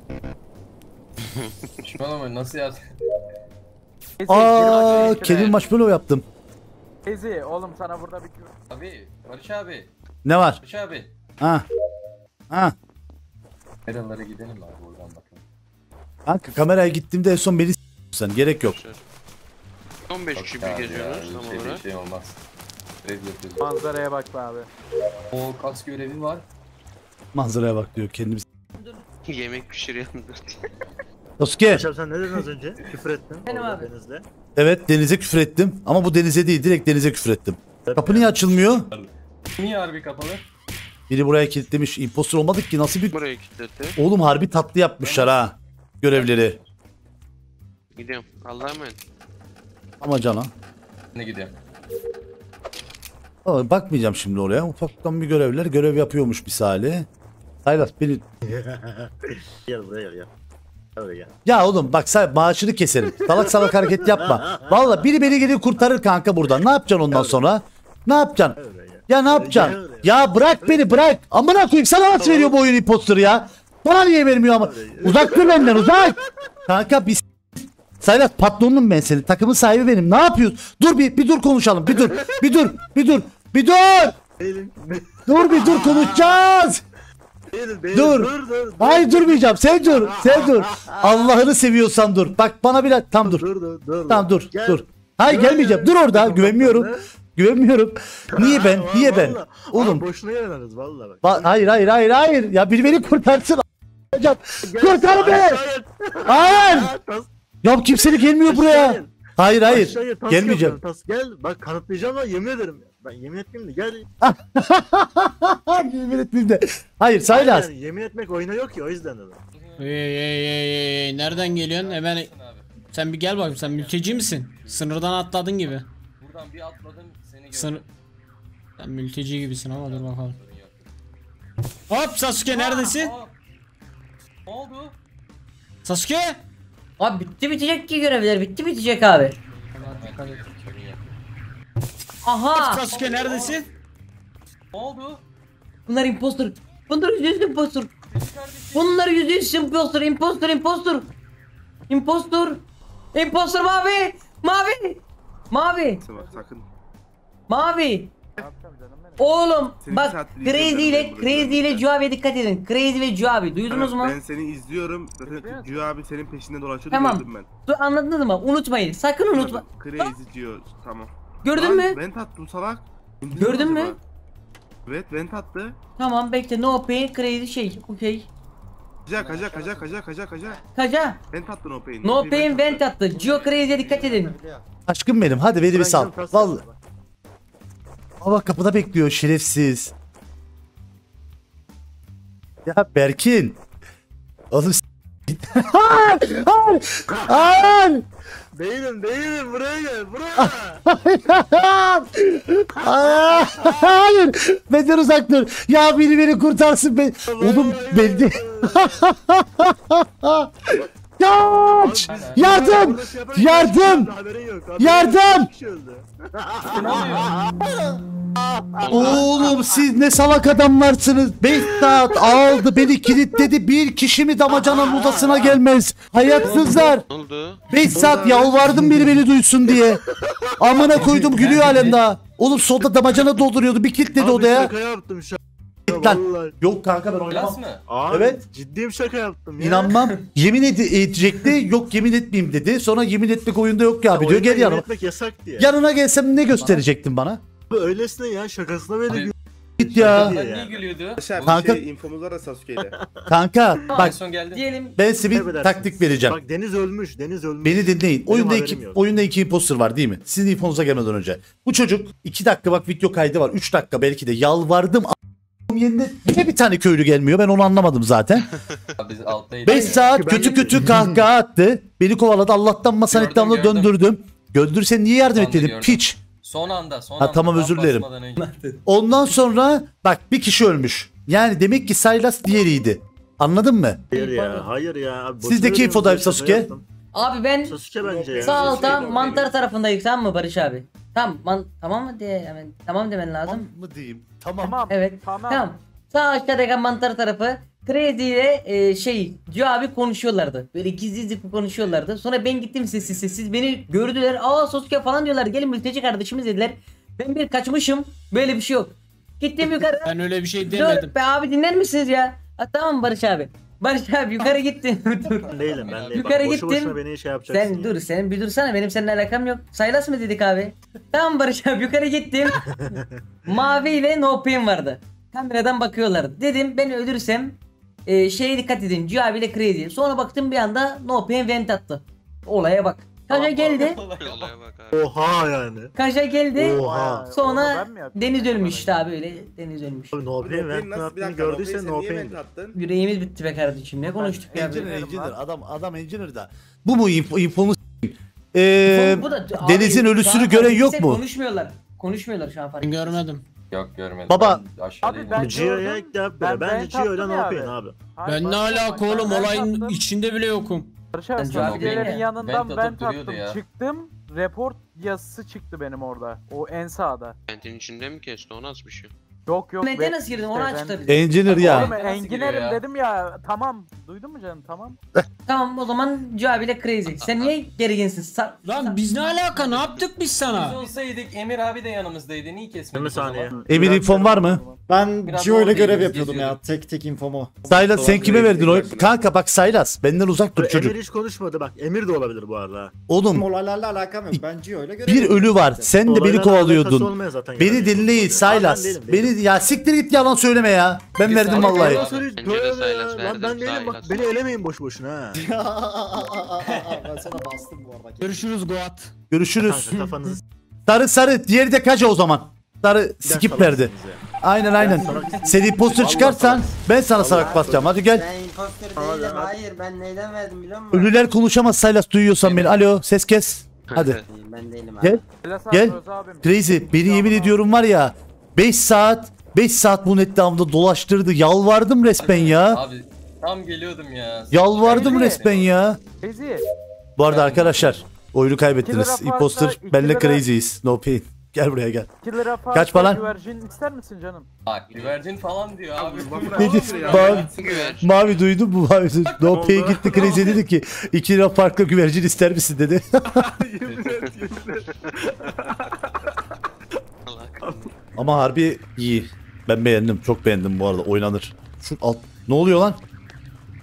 Marshmallow nasıl yaz? Aa, kendim marshmallow yaptım. Ezi oğlum sana burada bir küfür. Abi, Barış abi. Ne var? Barış abi. Ha. Ha. Kameralara gidelim abi oradan bakalım. Kanka kameraya gittiğimde en son beni sen gerek yok. on beş kişi bir geziyoruz tam olarak. Şey olmaz. Manzaraya bak abi. O kas görevi var. Manzaraya bak diyor kendimiz. Yemek pişiriyordur. Sasuke. Hocam sen ne dedin az önce? Küfür ettin. Benim abi. Denizle. Evet denize küfür ettim ama bu denize değil direkt denize küfür ettim. Tabii kapı ya. Niye açılmıyor? Niye harbi kapalı? Biri buraya kilitlemiş. Impostor olmadık ki nasıl bir... Buraya kilitledi. Oğlum harbi tatlı yapmışlar ha. Görevleri. Gidiyorum. Allah'a emanet. Ama cana. Ne gidiyorum? Aa, bakmayacağım şimdi oraya. Ufaktan bir görevler. Görev yapıyormuş misali. Saylas beni... Gel buraya gel. Ya oğlum bak maaşını keserim. Salak salak hareket yapma. Valla biri beni gelir kurtarır kanka buradan. Ne yapacaksın ondan sonra? Ne yapacaksın? Ya ne yapacaksın? Ya bırak beni bırak. Amına koyayım sana nasıl veriyor bu oyun imposter ya? Bana niye vermiyor ama? Uzak dur benden uzak. Kanka bir Saylat patronum ben senin. Takımın sahibi benim. Ne yapıyorsun? Dur bir bir dur konuşalım. Bir dur. Bir dur. Bir dur. Bir dur. Dur bir dur konuşacağız. Dur. Hayır durmayacağım. Sen dur. Sen dur. Allah'ını seviyorsan dur. Bak bana bile tam dur. Tam dur. Dur. Hayır gelmeyeceğim. Dur orada. Güvenmiyorum. Güvenmiyorum. Niye ben? Niye vallahi, ben? Vallahi, oğlum. Boşuna yaranız vallahi bak. Ba hayır hayır hayır hayır. Ya biri beni kurtarsın. Kurtar beni. Hayır. Ya kimsenin gelmiyor buraya. Hayır hayır. Gelmeyeceğim. Gel bak kanıtlayacağım lan yemin ederim. Ben yemin etmeyeyim de gel. Yemin etmeyeyim de. Hayır Saylas. Yani, yemin etmek oyuna yok ya o yüzden de. Hey hey hey hey. Nereden geliyorsun? Hemen sen bir gel bakayım sen mülteci misin? Sınırdan atladın gibi. Buradan bir atladım. Sen mülteci gibisin ama dur bakalım. Hop Sasuke neredesin? Aa, aa. Ne oldu? Sasuke? Abi bitti bitecek ki görevler bitti bitecek abi. Aha! Sasuke neredesin? Ne oldu? Bunlar impostor. Bunlar yüzde yüz impostor. Bunlar yüzde yüz impostor, impostor, impostor. Impostor. Impostor mavi. Mavi. Mavi. Mavi. Oğlum bak, Crazy ile Crazy ile Cuabi'ye dikkat edin. Crazy ve Cuabi, duydunuz mu? Ben seni izliyorum. Cuabi senin peşinden dolaşıyor, gördüm ben. Tamam. Anladınız mı? Unutmayın. Sakın unutma. Crazy diyor. Tamam. Gördün mü? Ben tattım salak. Gördün mü? Evet, ben tattı. Tamam, bekle. No pain, Crazy şey. Okey. Kaca, kaca, kaca, kaca, kaca, kaca. Kaca. Ben tattı no pain. No pain, ben tattı. Gio Crazy'ye dikkat edin. Aşkım benim. Hadi beni bir sal. Vallahi. Baba kapıda bekliyor şerefsiz. Ya Berkin. Oğlum s***. Aaaan! Aaaan! Değilim, değilim. Buraya gel, buraya. Aaaan! Hayır! Benden uzak dur. Ya beni beni kurtarsın. Ben... Oğlum bende... Kaç! Yardım! Yardım! Yardım! Oğlum siz ne salak adamlarsınız. Behzat aldı beni, kilitledi. Bir kişi mi damacanın odasına gelmez. Hayatsızlar. Behzat yalvardım biri beni duysun diye. Amına koydum, gülüyor halen daha. Oğlum solda damacana dolduruyordu. Bir kilitledi odaya. Lan. Yok kanka ben oynamam. Evet. Ciddi bir şaka yaptım ya. İnanmam. Yemin edecekti. Yok yemin etmeyeyim dedi. Sonra yemin etmek oyunda yok ya abi diyor. Gel yanıma. Yanına gelsem ne gösterecektin bana? Öylesine ya, şakasına böyle git ya. Ne gülüyordu? Kanka infomuzlara Sasuke'yle. Kanka bak diyelim. Ben size bir taktik vereceğim. Bak Deniz ölmüş. Deniz ölmüş. Beni dinleyin. Oyunda iki oyunda iki imposter var değil mi? Sizin infonuza gelmeden önce. Bu çocuk iki dakika, bak video kaydı var. üç dakika belki de yalvardım. Yenine niye bir tane köylü gelmiyor? Ben onu anlamadım zaten. beş saat kötü kötü, kötü kahkaha attı. Beni kovaladı. Allah'tan masanın etrafına döndürdüm. Göndürsen niye yardım et dedim. Piç. Son anda. Son ha, anda. Tamam, özür dilerim. Ondan sonra bak bir kişi ölmüş. Yani demek ki Saylas diğeriydi. Anladın mı? Hayır ya. Hayır ya. Sizdeki infodayım Sasuke. Abi ben, ben sağ alta mantar tarafındayız, tamam mı Barış abi? Tamam, man, tamam mı diye hemen tamam demen lazım. Tamam mı diyeyim? Tamam. Evet. Tamam. Tamam. Sağ aşağıdaki mantar tarafı Crazy ile e, şey Gio abi konuşuyorlardı. Böyle gizli gizli konuşuyorlardı. Sonra ben gittim sessiz sessiz, beni gördüler. Aa Sasuke falan diyorlar. Gelin mülteci kardeşimiz dediler. Ben bir kaçmışım. Böyle bir şey yok. Gittim yukarı. Ben öyle bir şey demedim. Dur be abi, dinler misiniz ya? Ha, tamam Barış abi. Barış abi yukarı gittin. Dur. Değilim ben. Değilim. Yukarı boşu gittin. Beni şey yapacaksın. Sen dur, sen bir dursana, benim seninle alakam yok. Saylas mı dedik abi? Tamam Barış abi, yukarı gittim. Mavi ile no pain vardı. Kameradan bakıyorlar. Dedim ben ölürsem e, şeye dikkat edin. Gio abi ile Crazy. Sonra baktım bir anda no pain vent attı. Olaya bak. Kaja geldi. Oha yani. Kaja geldi. Oha. Sonra Deniz ölmüş işte abi, öyle Deniz ölmüş. Abi no pain vent attın, gördüysen no pain. Yüreğimiz bitti be kardeşim, ne konuştuk ya. Engineer, engineer adam adam engineer da. Bu mu infonu Eee Deniz'in ölüsünü gören yok mu? Konuşmuyorlar. Konuşmuyorlar şu an fark. Görmedim. Yok görmedim. Baba. Abi ben Gio'ya ilk defa bence Gio'yla no pain abi. Ben ne alaka oğlum, olayın içinde bile yokum. Barış'ın yanından ben, ben taktım ya. Çıktım, report yazısı çıktı benim orada. O en sağda. Kentin içinde mi kesti, o nasıl bir şey? Yok yok. Neden nasıl girdin, onu açtı bize. Engineer ya. Engineer'im dedim ya, tamam. Duydun mu canım, tamam. Tamam o zaman Gio ile Crazy. Sen niye gerginsin? Sa Lan biz ne alaka, ne yaptık biz sana? Biz olsaydık Emir abi de yanımızdaydı, niye kesmedin? yirmi saniye. Emir infon var mı? Ben Gio'yla görev yapıyordum ya, tek tek infomu. Saylas sen kime verdin oy? Kanka bak Saylas benden uzak dur çocuk. Emir hiç konuşmadı bak, Emir de olabilir bu arada. Oğlum olaylarla alakam yok, ben Gio'yla görev. Bir ölü var, sen de beni kovalıyordun. Beni dinleyin Saylas. Beni ya siktir git, yalan söyleme ya. Ben verdim vallahi. Lan ben değilim bak, beni elemeyin boş boşuna ha. Ben sana bastım bu arada. Görüşürüz Goat. Görüşürüz. Sarı sarı diğeri de kaç o zaman. Sarı skip verdi. Aynen aynen. Seni poster çıkarsan ben sana sarak basacağım. Hadi gel. Ben imposter değilim. Hayır ben neyden verdim biliyor musun? Ölüler konuşamaz Saylas, duyuyorsan beni. Alo ses kes. Hadi. Ben değilim abi. Gel. Gel. Crazy beni yemin ediyorum var ya. beş saat beş saat bunun etrafında dolaştırdı. Yalvardım resmen ya. Abi tam geliyordum ya. Yalvardım resmen ya. Bu arada arkadaşlar oyunu kaybettiniz. Imposter benle Crazy'yiz. No pain. Gel buraya gel. Kaçma lan. Güvercin ister misin canım? Bak güvercin falan diyor abi. Ne diyorsun? Mavi, mavi duydu mu? Mavi duydu. Dope'ye gitti Crazy dedi ki iki lira farklı güvercin ister misin dedi. Ama harbi iyi. Ben beğendim. Çok beğendim bu arada. Oynanır. Şu alt. Ne oluyor lan?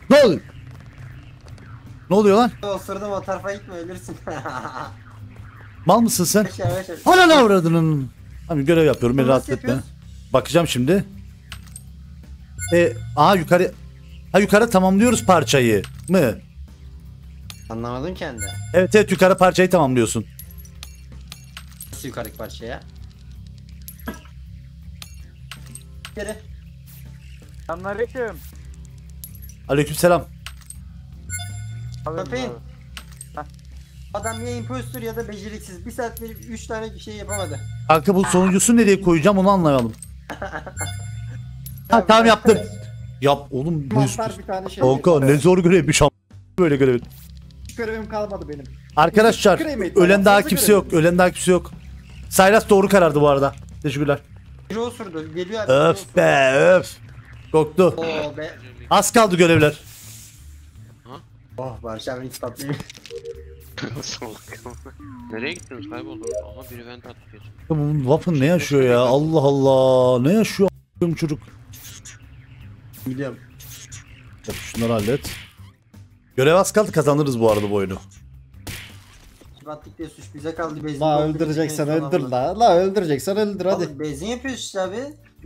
Ne oluyor? Ne oluyor lan? Osurdum, o tarafa gitme ölürsün. Mal mısın sen? Ana avradının. Abi görev yapıyorum, beni rahatsız etme. Bakacağım şimdi. E, aha yukarı. Ha yukarı tamamlıyoruz parçayı mı? Anlamadım kendi. Evet evet yukarı parçayı tamamlıyorsun. Nasıl yukarıdaki parçaya? Geri. Selamünaleyküm. Aleykümselam. Köpeğin. Adam ya impostör ya da beceriksiz. Bir saat verip üç tane bir şey yapamadı. Kanka bu sonuncusu nereye koyacağım onu anlayalım. Ha tamam yaptım. Yap oğlum bu üstü. Şey kanka ne zor görevmiş am***. Böyle görev. Hiç görevim kalmadı benim. Arkadaşlar ölen daha kimse yok. Ölen daha kimse yok. Saylas doğru karardı bu arada. Teşekkürler. Joe sürdü. Geliyor abi. Öf be öf. Koktu. Az kaldı görevler. Oh Barış abi hiç tatlıyım. Nereye gittiniz? Kayboldunuz. Aha biri vent atıyor. Ya bu Waffen ne yaşıyor ya? Allah Allah. Ne yaşıyor a**ım çocuk? Biliyorum. Tabii şunları hallet. Görev az kaldı, kazanırız bu arada bu oyunu. Battık diye suç bize kaldı. Bezin la öldüreceksen öldür la. La öldüreceksen öldür hadi. Bezin yapıyorsun işte abi.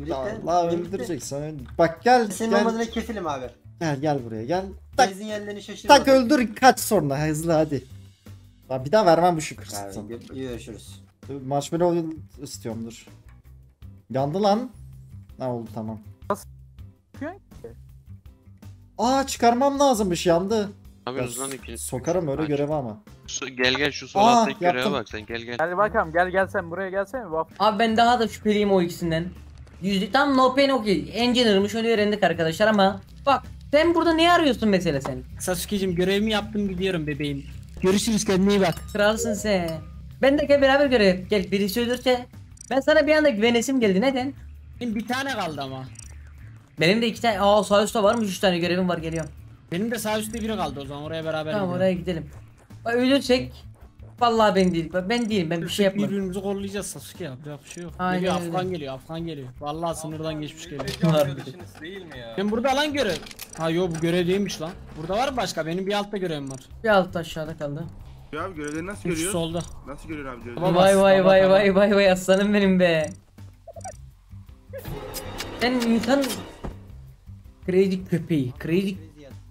La, la öldüreceksen öldür. Bak gel. Senin olmadığına kefilim abi. Gel gel buraya gel. Tak, bezin yerlerini şaşırma. Tak öldür kaç sonra hızlı hadi. Lan bir daha vermem bu şükür. İyi görüşürüz. Marshmallow istiyorumdur. Yandı lan. Ne oldu tamam. Aa çıkarmam lazımmış yandı. Abi, sokarım öyle görevi ama. Şu, gel gel şu sol alttaki göreve bak sen gel gel. Gel bakalım gel gel sen buraya gelsene. Abi ben daha da şüpheliyim o ikisinden. Yüzde tam no pain okey. Engineer'mış onu öğrendik arkadaşlar ama. Bak sen burada ne arıyorsun mesela sen? Sasuke'cim görevimi yaptım gidiyorum bebeğim. Görüşürüz kendine iyi bak. Kralsın sen. Ben de gel beraber görev. Gel birisi ölürse. Ben sana bir anda güvenesim geldi neden? Benim bir tane kaldı ama. Benim de iki tane. Aa sağ üstte varmış üç tane görevim var geliyorum. Benim de sağ üstte biri kaldı o zaman oraya beraber tamam, gidelim. Oraya gidelim. Bak ölürsek. Vallahi ben değilim. Ben değilim. Ben bir şey yapmadım. Birbirimizi koruyacağız Sasuke ya. Bir şey yok. Aynen geliyor, Afgan geliyor. Afgan geliyor. Vallahi sınırdan geçmiş geliyor. Değil mi ya? Ben burada lan görev. Ha yo bu görev değilmiş lan. Burada var mı başka? Benim bir altta görevim var. Bir altta aşağıda kaldı. Ya abi görevleri nasıl görüyor? Solda. Nasıl görüyor abi görevleri? Vay vay vay vay vay vay aslanım benim be. Ben insan crazy köpeği. Crazy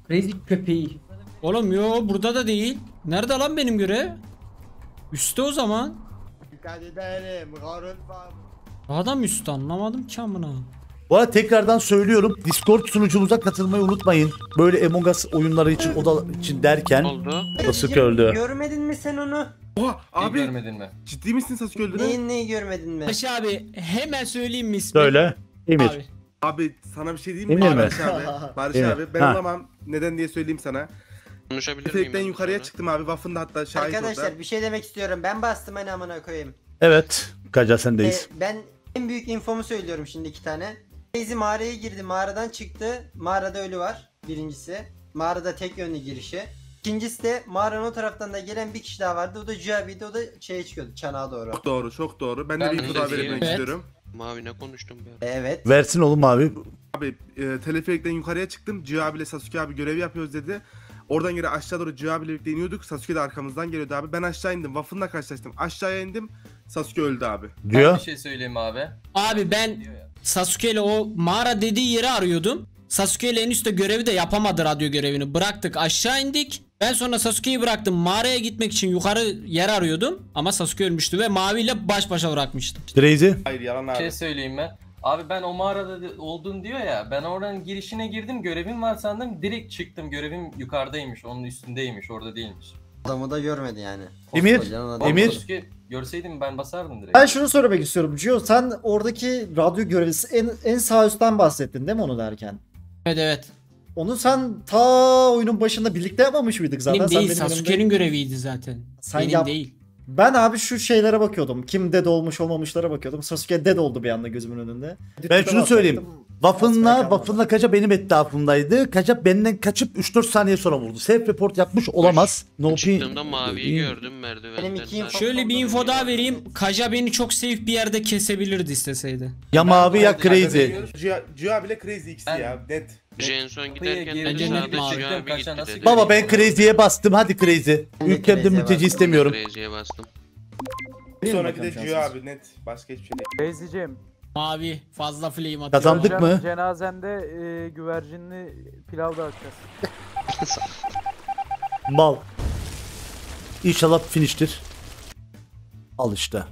crazy köpeği. Oğlum yo burada da değil. Nerede lan benim görev? Üste o zaman. Dikkat edelim. Adam üstte anlamadım ki amına. Bu arada tekrardan söylüyorum. Discord sunucumuza katılmayı unutmayın. Böyle Among Us oyunları için, oda için derken Sasuke öldü. Görmedin mi sen onu? Oha abi. Neyi görmedin mi? Ciddi misin Sasuke öldü? Neyi neyi görmedin mi? Barış abi hemen söyleyeyim mi ismi? Söyle. Emir. Abi. Abi sana bir şey diyeyim mi? Barış abi. Barış abi ben ha. Olamam. Neden diye söyleyeyim sana. Efekten yukarıya sonra çıktım abi. Waffen'da hatta şahit arkadaşlar orada. Bir şey demek istiyorum. Ben bastım hani amına koyayım. Evet. Kaca sendeyiz. Ee, ben en büyük infomu söylüyorum şimdi iki tane. Daisy mağaraya girdi. Mağaradan çıktı. Mağarada ölü var. Birincisi. Mağarada tek yönlü girişi. İkincisi de mağaranın o taraftan da gelen bir kişi daha vardı. O da G A B'de o da şeye çıkıyordu. Çanağa doğru. Çok doğru. Çok doğru. Ben, ben de bir info daha vermek istiyorum. Mavi ne konuştum ben? Evet. Versin oğlum Mavi. Abi e, teleferikten yukarıya çıktım. G A B ile Sasuke abi görev yapıyoruz dedi. Oradan geri aşağı doğru G A B ile birlikte iniyorduk. Sasuke de arkamızdan geliyordu abi. Ben aşağı indim. Waffen'la karşılaştım. Aşağıya indim. Sasuke öldü abi. Diyor. Ben bir şey söyleyeyim abi. Abi ben Sasuke ile o mağara dediği yeri arıyordum. Sasuke ile en üstte görevi de yapamadı radyo görevini. Bıraktık aşağı indik. Ben sonra Sasuke'yi bıraktım. Mağaraya gitmek için yukarı yer arıyordum. Ama Sasuke ölmüştü ve Mavi ile baş başa bırakmıştım. Crazy. Hayır yalan abi. Bir şey söyleyeyim ben. Abi ben o mağarada oldun diyor ya, ben oranın girişine girdim, görevim var sandım, direkt çıktım, görevim yukarıdaymış, onun üstündeymiş, orada değilmiş. Adamı da görmedi yani. Emir, Emir. Görseydim ben basardım direkt. Ben şunu söylemek istiyorum, Gio sen oradaki radyo görevlisi en, en sağ üstten bahsettin değil mi onu derken? Evet evet. Onu sen ta oyunun başında birlikte yapmamış mıydık zaten? Benim sen değil, Sasuke'nin göreviydi zaten. Sen benim yap... değil. Ben abi şu şeylere bakıyordum. Kim dead olmuş olmamışlara bakıyordum. Sasuke dead oldu bir anda gözümün önünde. Ben şunu söyleyeyim. Waffen'la Waffen'la Kacap benim etrafımdaydı. Kacap benden kaçıp üç dört saniye sonra vurdu. Self report yapmış olamaz. No çıktığımda maviyi gördüm merdivenden. Şöyle bir info daha vereyim. Kacap beni çok safe bir yerde kesebilirdi isteseydi. Ya mavi ya crazy. Cüya bile crazy ikisi ya. Dead. Jenson giderken de sağda gitti dedi. Baba ben crazy'ye bastım, hadi crazy. Ülkemde mülteci istemiyorum. Crazy'ye bastım. Sonraki de Cüya abi net. Başka hiçbir şey değil. Crazy'cim. Abi fazla flame atıyor. Kazandık mı? Cenazende e, güvercinli pilav da atacağız. Mal. İnşallah finiştir. Al işte.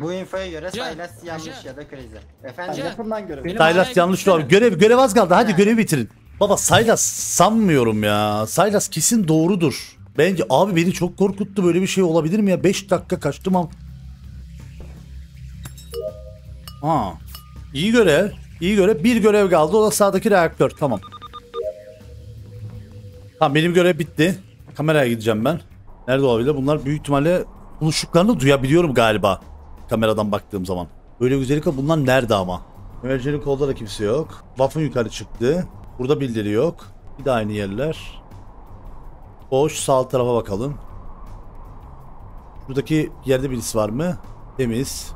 Bu infoya göre Saylas yanlış ya da crazy. Efendim yapımdan göre. Saylas yanlış doğru. Görev görev az kaldı. Hadi görevi bitirin. Baba Saylas sanmıyorum ya. Saylas kesin doğrudur. Bence abi beni çok korkuttu, böyle bir şey olabilir mi ya? beş dakika kaçtım ama. Ha. İyi görev. İyi görev. Bir görev kaldı. O da sağdaki reaktör. Tamam. Tamam benim görev bitti. Kameraya gideceğim ben. Nerede olabilir? Bunlar büyük ihtimalle konuştuklarını duyabiliyorum galiba. Kameradan baktığım zaman. Böyle güzellik var. Bunlar nerede ama? Emergency kolda da kimse yok. Waffle yukarı çıktı. Burada bildiri yok. Bir de aynı yerler. Boş. Sağ alt tarafa bakalım. Buradaki yerde birisi var mı? Temiz.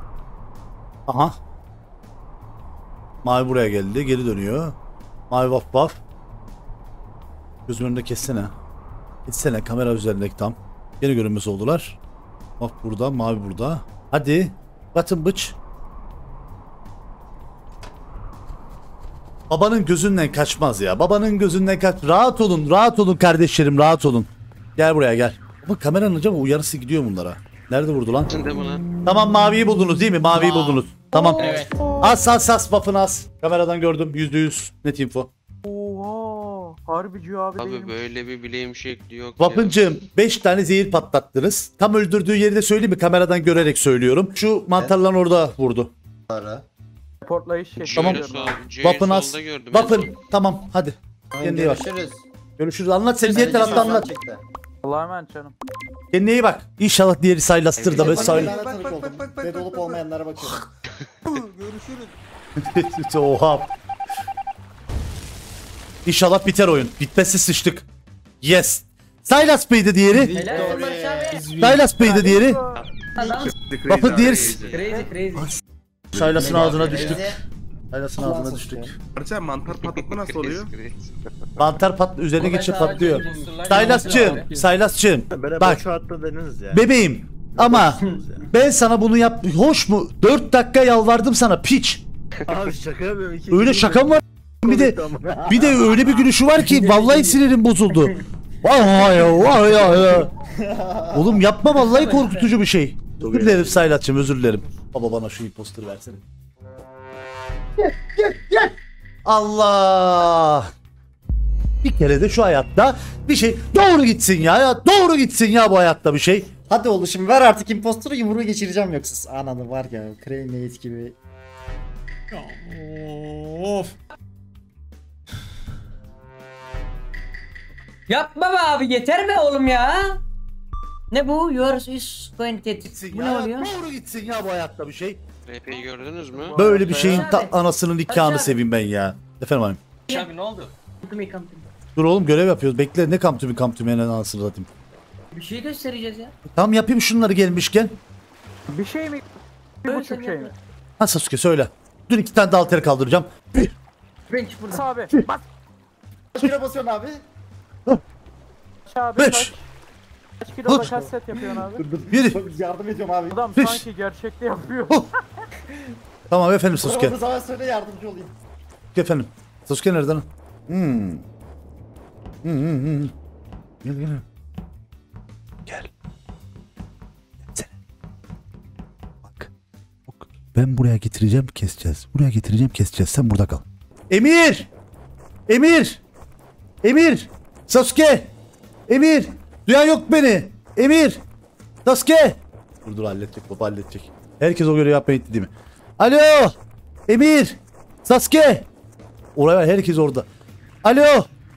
Aha. Mavi buraya geldi. Geri dönüyor. Mavi vaf vaf. Gözümün önünde kessene. Kessene. Kamera üzerindeki tam. Yeni görünmesi oldular. Vaf burada. Mavi burada. Hadi. Batın bıç. Babanın gözünden kaçmaz ya. Babanın gözünden kaç. Rahat olun. Rahat olun kardeşlerim. Rahat olun. Gel buraya gel. Ama kameranın acaba uyarısı gidiyor bunlara. Nerede vurdu lan? Tamam maviyi buldunuz değil mi? Maviyi wow. buldunuz. Tamam. Evet. As as as buff'ın as. Kameradan gördüm. yüzde yüz net info. Oha. Harbici abi Abi değilim. Böyle bir bileğim şekli yok. Buff'ıncığım beş tane zehir patlattınız. Tam öldürdüğü yeri de söyleyeyim mi? Kameradan görerek söylüyorum. Şu mantarlan orada vurdu. Ara. Reportlayış şekli. Tamam. Buff'ın as. Buff'ın. Tamam hadi. Hayır, görüşürüz. Görüşürüz. Anlat sen diğer tarafta anlat. Allah'a emanet canım. Kendine iyi bak. İnşallah diğeri saylastır da böyle sayla. Dede olup olmayanlara bakıyorum. Görüşürüz. Oha. İnşallah biter oyun. Bitmezse sıçtık. Yes. Saylas Bey'di diğeri. Saylas Bey'di diğeri. Bakın diğeri. Saylas'ın ağzına düştük. Saylas'ın ağzına düştük. Arca mantar patlatma nasıl oluyor? Mantar pat üzerine geçip patlıyor. Saylasçığım, Saylasçığım. Bak. Bebeğim ama ben sana bunu yap hoş mu? dört dakika yalvardım sana piç. Abi şaka mı? Öyle şaka mı var? Bir de bir de öyle bir gülüşü var ki vallahi sinirim bozuldu. Vay vay vay. Oğlum yapma vallahi korkutucu bir şey. Özür dilerim Saylasçığım, özür dilerim. Baba bana şu imposter versene. Allah. Bir kere de şu hayatta bir şey doğru gitsin ya, ya doğru gitsin ya bu hayatta bir şey. Hadi oğlum şimdi ver artık imposter'ı, yumruğu geçireceğim yoksa. Ananı var ya Kraynate gibi. Of. Yapma be abi yeter be oğlum ya. Ne bu? Yours is twenty. Bu ne oluyor? Doğru gitsin ya bu hayatta bir şey. R P'yi gördünüz mü? Böyle bir şeyin ta anasının nikahını seveyim ben ya. Efendim abi. Abi ne oldu? Dur oğlum görev yapıyoruz. Bekle ne come to me come to me'nin anasını satayım. Bir şey göstereceğiz ya. Tam yapayım şunları gelmişken. Bir şey mi? Bir buçuk şey mi? Ha Sasuke söyle. Dur iki tane de alteri kaldıracağım. Bir. Bench burada. Sağ abi. Bas. Kaç kilo basıyorsun abi? Abi beş. Kaç kilo kaç set yapıyorsun abi? Bir. Yardım ediyorum abi. Adam sanki gerçekte yapıyor. Tamam efendim Sasuke. Onu sana söyle yardımcı olayım. Efendim. Sasuke nerede lan? Hmm. Hmm, hmm, hmm. Gel gel. Gel. Sen. Bak. Bak. Ben buraya getireceğim, keseceğiz. Buraya getireceğim, keseceğiz. Sen burada kal. Emir! Emir! Emir! Sasuke! Emir! Duyan yok beni. Emir! Sasuke! Dur dur halledecek baba, halledecek. Herkes o göre yapmayı itti değil mi? Alo! Emir! Sasuke! Oraya herkes orada. Alo!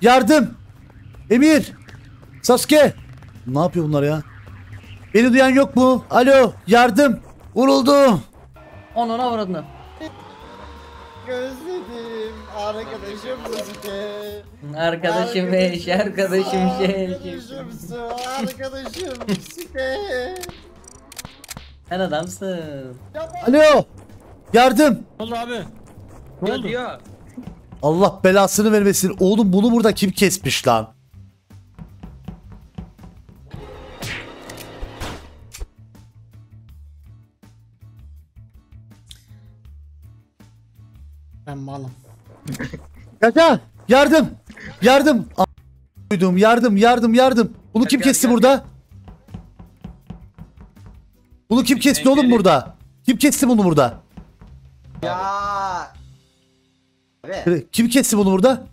Yardım! Emir! Sasuke! Ne yapıyor bunlar ya? Beni duyan yok mu? Alo, yardım. Vuruldum. Onun avradını. Gözledim arkadaşım Zike. Arkadaşım eş, arkadaşım şey. Arkadaşım su, arkadaşım Zike. Sen adamsın. Alo, yardım. Ne oldu abi? Ne oldu ya? Allah belasını vermesin. Oğlum bunu burada kim kesmiş lan? Ben malım. Kaçan! Yardım! Yardım! Duydum. Yardım, yardım, yardım. Bunu kim kesti burada? Bunu kim kesti oğlum burada? Kim kesti bunu burada? Ya. Abi. Kim kesti bunu burada?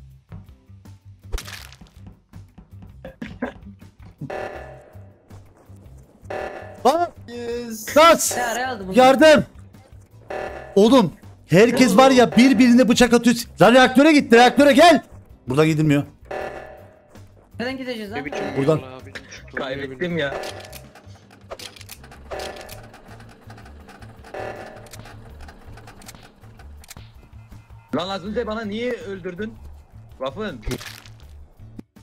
Bak! Kaç! Yardım! Oğlum! Herkes var ya birbirine bıçak atıyor. Lan reaktöre git, reaktöre gel. Buradan gidilmiyor. Neden gideceğiz lan? Buradan. Kaybettim ya. Lan az önce bana niye öldürdün? Vafın.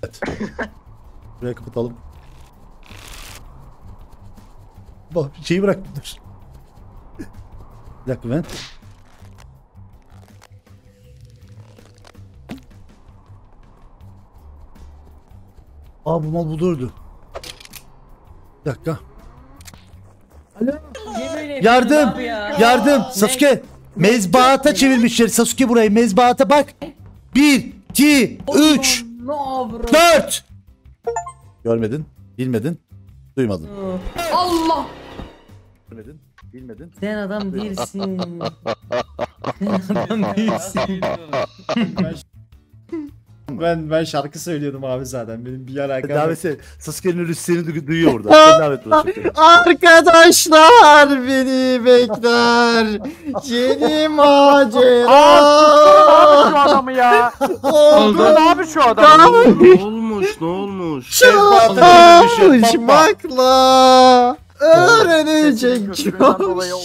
Evet. Buraya kapatalım. Bak şeyi bırak dur. Bir dakika ben. Aa bu mal bulurdu. Bir dakika. Alo. Yardım. Ya? Yardım. Sasuke. Mezbaata çevirmişler. Sasuke burayı mezbaata bak. bir, iki, üç, dört. Görmedin. Bilmedin. Duymadın. Allah. Görmedin. Bilmedin. Sen adam değilsin. Sen adam değilsin. Ben ben şarkı söylüyordum abi zaten. Benim bir alakam. Davesi Sasuke'nin rüzgarını duyuyor orada. Arkadaşlar beni bekler. Yeni macera. Abi şu adamı ya. Oldu abi şu adam. Ne olmuş? Ne olmuş? Şaşmakla öğrenecek.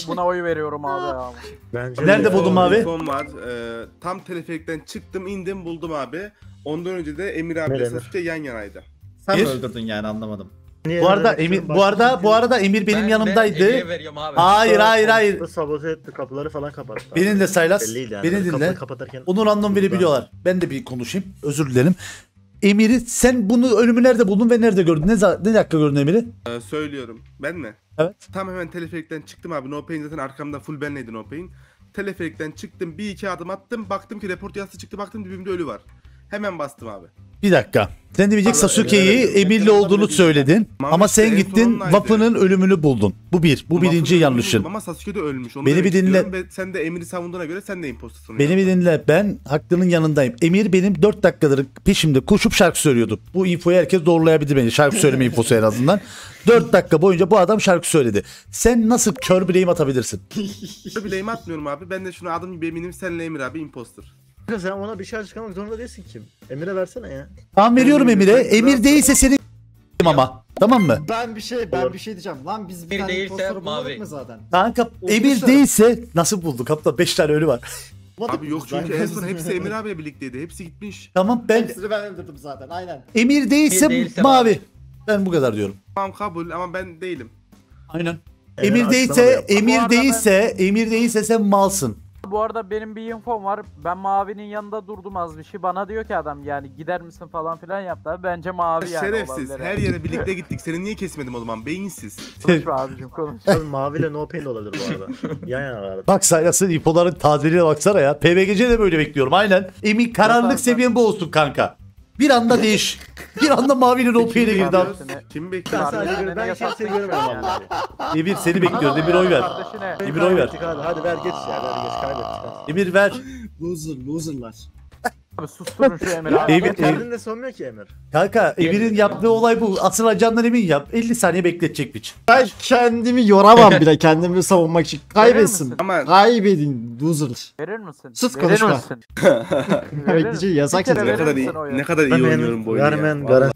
Buna oy veriyorum abi ya. Bence nerede ya, buldum abi? Var. Ee, tam teleferikten çıktım, indim, buldum abi. Ondan önce de Emir abiyle Sasuke yan yanaydı. Sen mi öldürdün yani anlamadım. Niye bu arada Emir bu arada bu arada Emir benim ben, yanımdaydı. Ben hayır hayır hayır. Sabote etti, kapıları falan kapattı. Beni de saylas. Yani. Beni dinle. Onu random verebiliyorlar. Ben de bir konuşayım. Özür dilerim. Emir'i sen bunu ölümü nerede buldun ve nerede gördün? Ne, ne dakika gördün Emir'i? Ee, söylüyorum. Ben mi? Evet. Tam hemen teleferikten çıktım abi. No pain zaten arkamda full benleydi no pain. Teleferikten çıktım, bir iki adım attım. Baktım ki report yazısı çıktı. Baktım dibimde ölü var. Hemen bastım abi. Bir dakika. Sen demeyecek Sasuke'yi Emir'le olduğunu söyledin. Mami ama sen gittin Vapı'nın ölümünü buldun. Bu bir. Bu birinci yanlışın. Ama Sasuke de ölmüş. Onu beni bir dinle. Sen de Emir'i savunduğuna göre sen de impostasın. Beni bir dinle. Ben haklının yanındayım. Emir benim dört dakikadır peşimde koşup şarkı söylüyordu. Bu infoyu herkes doğrulayabilir beni. Şarkı söyleme infosu en azından. dört dakika boyunca bu adam şarkı söyledi. Sen nasıl kör bileğim atabilirsin? Kör bileğim atmıyorum abi. Ben de şunu adım gibi eminim. Senle Emir abi impostor. Sen ona bir şey açıklamak zorunda değilsin kim? Emir'e versene ya. Tamam veriyorum Emir'e. Emir değilse seni ama. Tamam mı? Ben bir şey ben bir şey diyeceğim. Lan biz bir tane impostor bulduk mu zaten? Kanka Emir değilse nasıl bulduk? Hatta beş tane ölü var. Abi yok çünkü en son hepsi Emir abiyle birlikteydi. Hepsi gitmiş. Tamam ben. Hepsini ben öldürdüm zaten aynen. Emir değilse mavi. Ben bu kadar diyorum. Tamam kabul ama ben değilim. Aynen. Emir değilse Emir değilse Emir değilse sen malsın. Bu arada benim bir infom var. Ben Mavi'nin yanında durdum az bir şey. Bana diyor ki adam yani gider misin falan filan yaptı. Bence Mavi yani. Şerefsiz. Her yere birlikte gittik. Seni niye kesmedim o zaman? Beyinsiz. Konuşma abicim konuş. Mavi'yle no pain olabilir bu arada. Yan yana. Bak saylasın ipoların tazeliğine baksana ya. P B G'ye de böyle bekliyorum. Aynen. Emin karanlık seviyen bu olsun kanka. Bir anda değiş. Bir anda Mavi'nin no pain'e girdi abi. Kim bekliyor? Ben, ben kimseyi görmedim abi. Emir seni bekliyor. Emir oy ver. Emir oy ver. Hadi ver geç ya. Ver geç. Emir ver. Loser, loserlar. Abi susturun şu Emir abi. Emir kendini de sanmıyor ki Emir. Kanka Emir'in yaptığı olay bu. Asıl ajandan Emin yap. elli saniye bekletecek biç. Ben kendimi yoramam bile kendimi savunmak için. Kaybetsin. Kaybedin loser. Verir misin? Sus konuşma. Bekleyeceği yasak. Ne kadar iyi, ne kadar iyi oynuyorum bu oyunu. Garmen, garaj.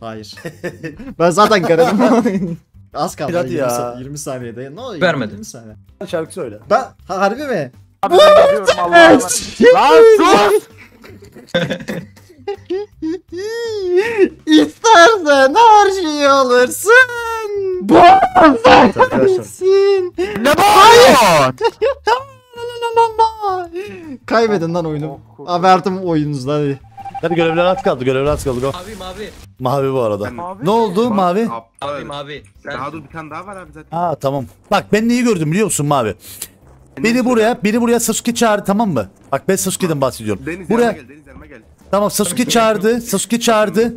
Hayır. Ben zaten garanım. Az kaldı. Hadi ya. yirmi saniyede. No, vermedi. yirmi saniye. Şarkı söyle. Ben harbi mi? Abi diyorum Allah'ım. Lan sus. İstersen her şeyi alırsın. Boğazlarsın. Ne bağırıyorsun? Kaybedin lan oyunu. Avertim oyununuzda hadi. Hadi görevler at kaldı, görevler at kaldı. Go. Mavi mavi. Mavi bu arada. Mavi. Ne oldu bak, mavi? Mavi mavi. Daha dur bir tane daha var abi zaten. Aa tamam. Bak ben neyi gördüm biliyor musun mavi? Biri buraya, biri buraya Sasuke çağırdı tamam mı? Bak ben Sasuke'den bahsediyorum. Deniz buraya... yanıma gel, Deniz yanıma gel. Tamam Sasuke çağırdı, Sasuke çağırdı.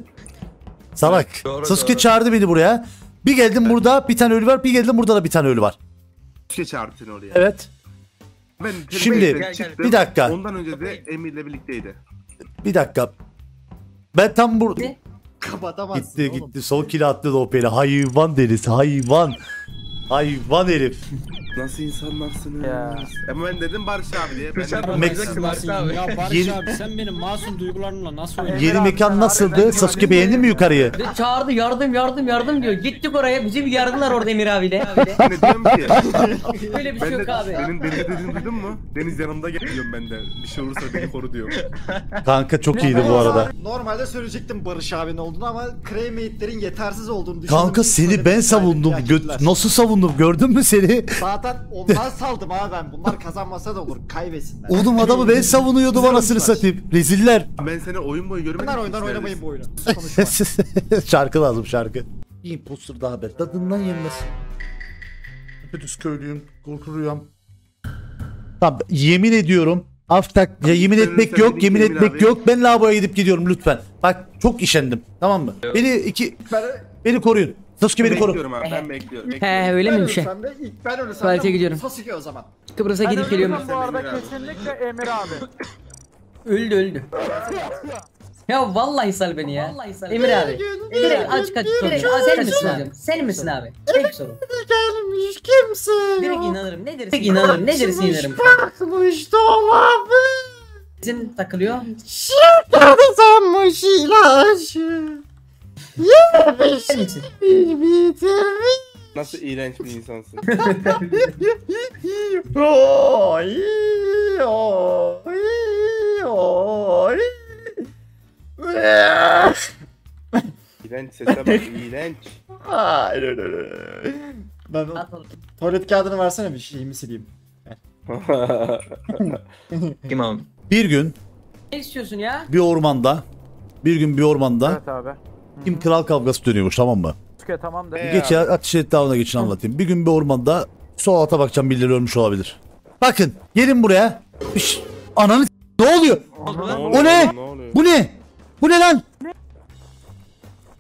Salak. Doğru, Sasuke doğru. çağırdı beni buraya. Bir geldim evet. burada bir tane ölü var, bir geldim burada da bir tane ölü var. Sasuke çağırdı seni oraya. Evet. Ben şimdi gel, gel. bir dakika. Ondan önce de Emir'le birlikteydi. Bir dakika. Ben tam burada. Kapatamazsın Gitti oğlum. gitti. Sol kili attı da opeli. Hayvan derisi hayvan. Hayvan herif. Nasıl insanlarsınız? Ama ben dedim Barış abi diye. Ben Meksik Barış abi. Ya Barış Yeni... abi sen benim masum duygularımla nasıl oynuyorsun? Yeni mekan nasıldı? Sasuke beğendin mi yukarıyı? Çağırdı yardım yardım yardım diyor. Gittik oraya bizi bir yardılar orada Emir abiyle. Ne diyorum ki? Böyle bir şey yok abi. Benim Deniz dediğini duydun mu? Deniz yanımda geliyorum ben de. Bir şey olursa beni koru diyor. Kanka çok iyiydi bu arada. Normalde söyleyecektim Barış abinin olduğunu ama crewmate'lerin yetersiz olduğunu düşündüm. Kanka seni ben savundum. Nasıl savundum gördün mü seni? Zaten ondan saldım abi ben. Bunlar kazanmasa da olur. Kaybetsinler. Oğlum adamı ben savunuyordum anasını satayım. Reziller. Ben seni oyun boyu görmedim. Bunlar oyundan oynamayın bu oyunu. Şarkı lazım şarkı. İmposter daha haber. Tadından yenmez. Düz köylüyüm. Korku rüyam. Tamam yemin ediyorum. Aftak. Ya yemin etmek yok. Yemin etmek yok. Ben lavaboya gidip gidiyorum lütfen. Bak çok işendim. Tamam mı? Beni iki... Beni koruyun. Sasuke beni koru. Abi, ben bekliyorum. He öyle mi bir şey? Ben öyle sandım. gidiyorum. Sasuke o zaman. Kıbrıs'a gidip geliyorum. Bu arada kesinlikle Emir abi. Öldü öldü. Ya vallahi sal beni ya. Vallahi sal. Emir abi. Direkt aç kaç soru. Sen misin abi? Sen misin abi? Tek soru. Gelmiş kimse. Direkt inanırım. Ne dersin? inanırım. Ne dersin inanırım. Bakmış dolabı. Sizin takılıyor. Şurada sanmış ilaç. Ya nasıl iğrenç bir insansın. Oy oy oy. İğrenç sese bak iğrenç. Hayır öyle öyle. Ben tuvalet kağıdını versene bir şeyimi sileyim. Tamam. Bir gün. Ne istiyorsun ya? Bir ormanda. Bir gün bir ormanda. Evet abi. Kim kral kavgası dönüyormuş tamam mı? Sasuke tamam da. Geç ya ateş et davana geçin anlatayım. Bir gün bir ormanda sol alta bakacağım birileri ölmüş olabilir. Bakın gelin buraya. Şş, ananı ne oluyor? Ne oluyor? O ne? Ne oluyor? Bu ne? Bu ne lan? Ne?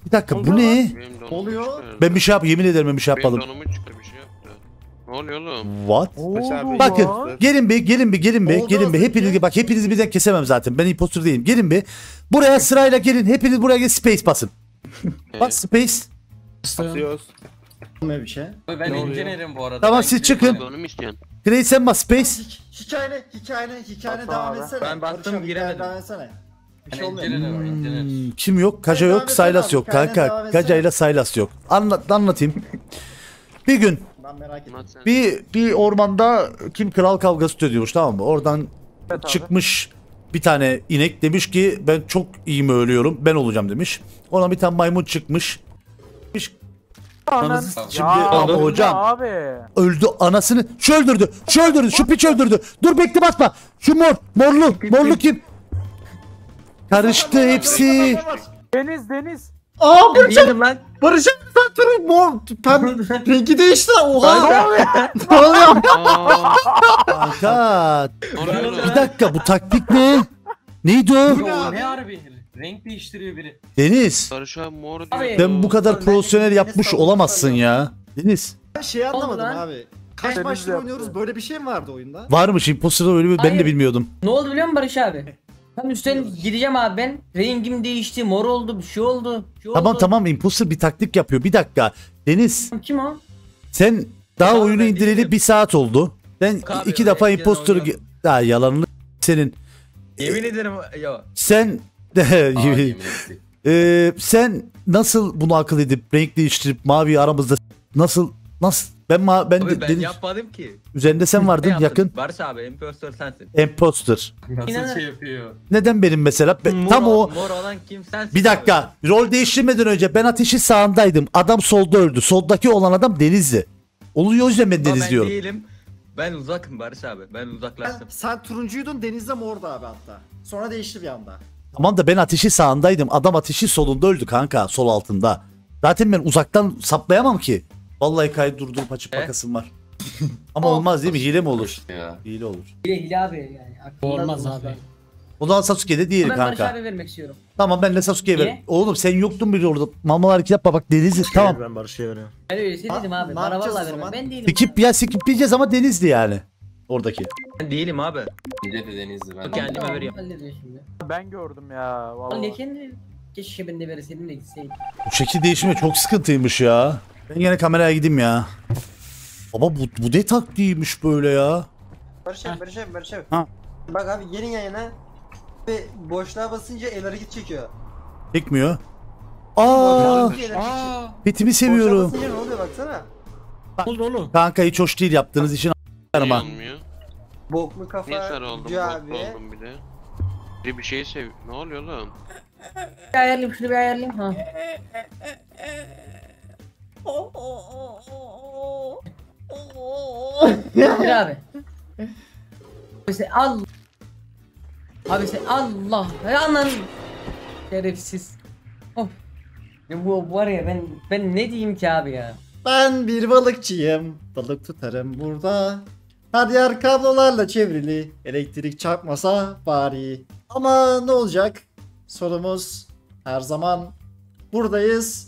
Bir dakika ne bu ne? Ne oluyor? Ben bir şey yap yemin ederim ben bir şey yapmadım. Ne oluyor oğlum? What? Oo, bakın ya. gelin bir gelin bir gelin bir gelin bir hepiniz bak hepinizi birden kesemem zaten ben impostor değilim gelin bir buraya sırayla gelin hepiniz buraya gelin space basın. Bak space. Basıyoruz. Ne bir şey? Ben engineer'im bu arada. Tamam ben siz çıkın. Grey sen bas space. Hikayene hikayene hikayene devam etsene. Ben baktım giremedim. Devam etsene. Bir şey olmuyor. Kim yok? Kaja yok, Saylas yok kanka. Kaja ile Saylas yok. Anlat anlatayım. Bir gün Bir bir ormanda kim kral kavgası dönüyormuş tamam mı? Oradan evet, çıkmış abi. bir tane inek demiş ki ben çok iyi mi ölüyorum ben olacağım demiş. Ona bir tane maymun çıkmış. Anasını şimdi ama hocam abi. öldü anasını şu öldürdü şu öldürdü şu piç öldürdü. Dur bekle basma şu mor morlu morlu kim? Karıştı hepsi. Deniz deniz. Aa Barış abi ben. Barış abi sen turun mor pembe rengi değişti oha. Ne oluyor? Kanka bir dakika bu taktik ne? Neydi o? Ne harbi? Renk değiştiriyor biri. Deniz. Barış abi mor diyor. Sen bu kadar profesyonel yapmış olamazsın ya. Deniz. Ben şeyi anlamadım abi. Kaç maçtır oynuyoruz böyle bir şey mi vardı oyunda? Varmış imposter'da öyle bir ben de bilmiyordum. Ne oldu biliyor musun Barış abi? Tam üstten gideceğim abi ben. Rengim değişti, mor oldu, bir şey oldu. Bir şey tamam oldu. tamam imposter bir taktik yapıyor. Bir dakika. Deniz. Kim o? Sen daha tamam, oyunu indireli bir saat oldu. Sen Kabi iki defa imposter... Yalan yalanını senin. Yemin ederim ya. Sen ee, sen nasıl bunu akıl edip renk değiştirip mavi aramızda nasıl nasıl ben ma ben, abi, de, ben dedim, yapmadım ki. Üzerinde sen vardın yakın. Barış abi imposter sensin. Imposter. Nasıl şey yapıyor? Neden benim mesela ben, mor, tam o. Mor olan kim sensin? Bir dakika. Abi. Rol değiştirmeden önce ben ateşin sağındaydım. Adam solda öldü. Soldaki olan adam Denizli. Oluyor o yüzden ben Deniz diyorum. Ben değilim. Ben uzakım Barış abi. Ben uzaklaştım. Ben, sen turuncuydun, Deniz'de mordu abi hatta. Sonra değişti bir anda. Tamam da ben ateşin sağındaydım. Adam ateşin solunda öldü kanka. Sol altında. Zaten ben uzaktan saplayamam ki. Vallahi kaydı durdurup açıp e? bakasın var. Ama olmaz değil mi? Hile mi olur? Ya. Hile olur. Hile hile abi yani. Aklımdan olmaz abi. Ben. O zaman Sasuke'de diğeri ben kanka. Ben Barış abi vermek istiyorum. Tamam ben de Sasuke'ye ver. Oğlum sen yoktun bile orada. Mamalar iki yapma bak Denizli tamam. Ben Barış'a veriyorum. Ben öyle şey dedim abi. Bana vallahi vermem. Ben değilim. Sikip ya sikip diyeceğiz ama Denizli yani. Oradaki. Ben değilim abi. Bence de Denizli ben. Kendime veriyorum. Ben gördüm ya vallahi. Ne kendi keşke ben de vereseydim de gitseydim. Bu şekil değişimi çok sıkıntıymış ya. Ben gene kameraya gideyim ya. Baba bu, bu ne taktiğiymiş böyle ya. Barış abi, Barış abi, Barış abi. Ha. Bak abi gelin yayına. Ve boşluğa basınca el hareket çekiyor. Çekmiyor. Aaa. Petimi seviyorum. Boşluğa basınca ne oluyor baksana. Bak, oldu oğlum. Kanka hiç hoş değil yaptığınız için a**larım ha. Boklu kafa. Niye sarı oldum, boklu oldum bile. Biri bir şeyi sev... Ne oluyor oğlum? Bir ayarlayayım, şunu bir ayarlayayım ha. Oh oh oh oh abi. Mesela Allah. Abi sen Allah. Anan şerefsiz. Of. Ya bu var ya ben ben ne diyeyim ki abi ya? Ben bir balıkçıyım. Balık tutarım burada. Her yer kablolarla çevrili. Elektrik çarpmasa bari. Ama ne olacak? Sorumuz her zaman buradayız.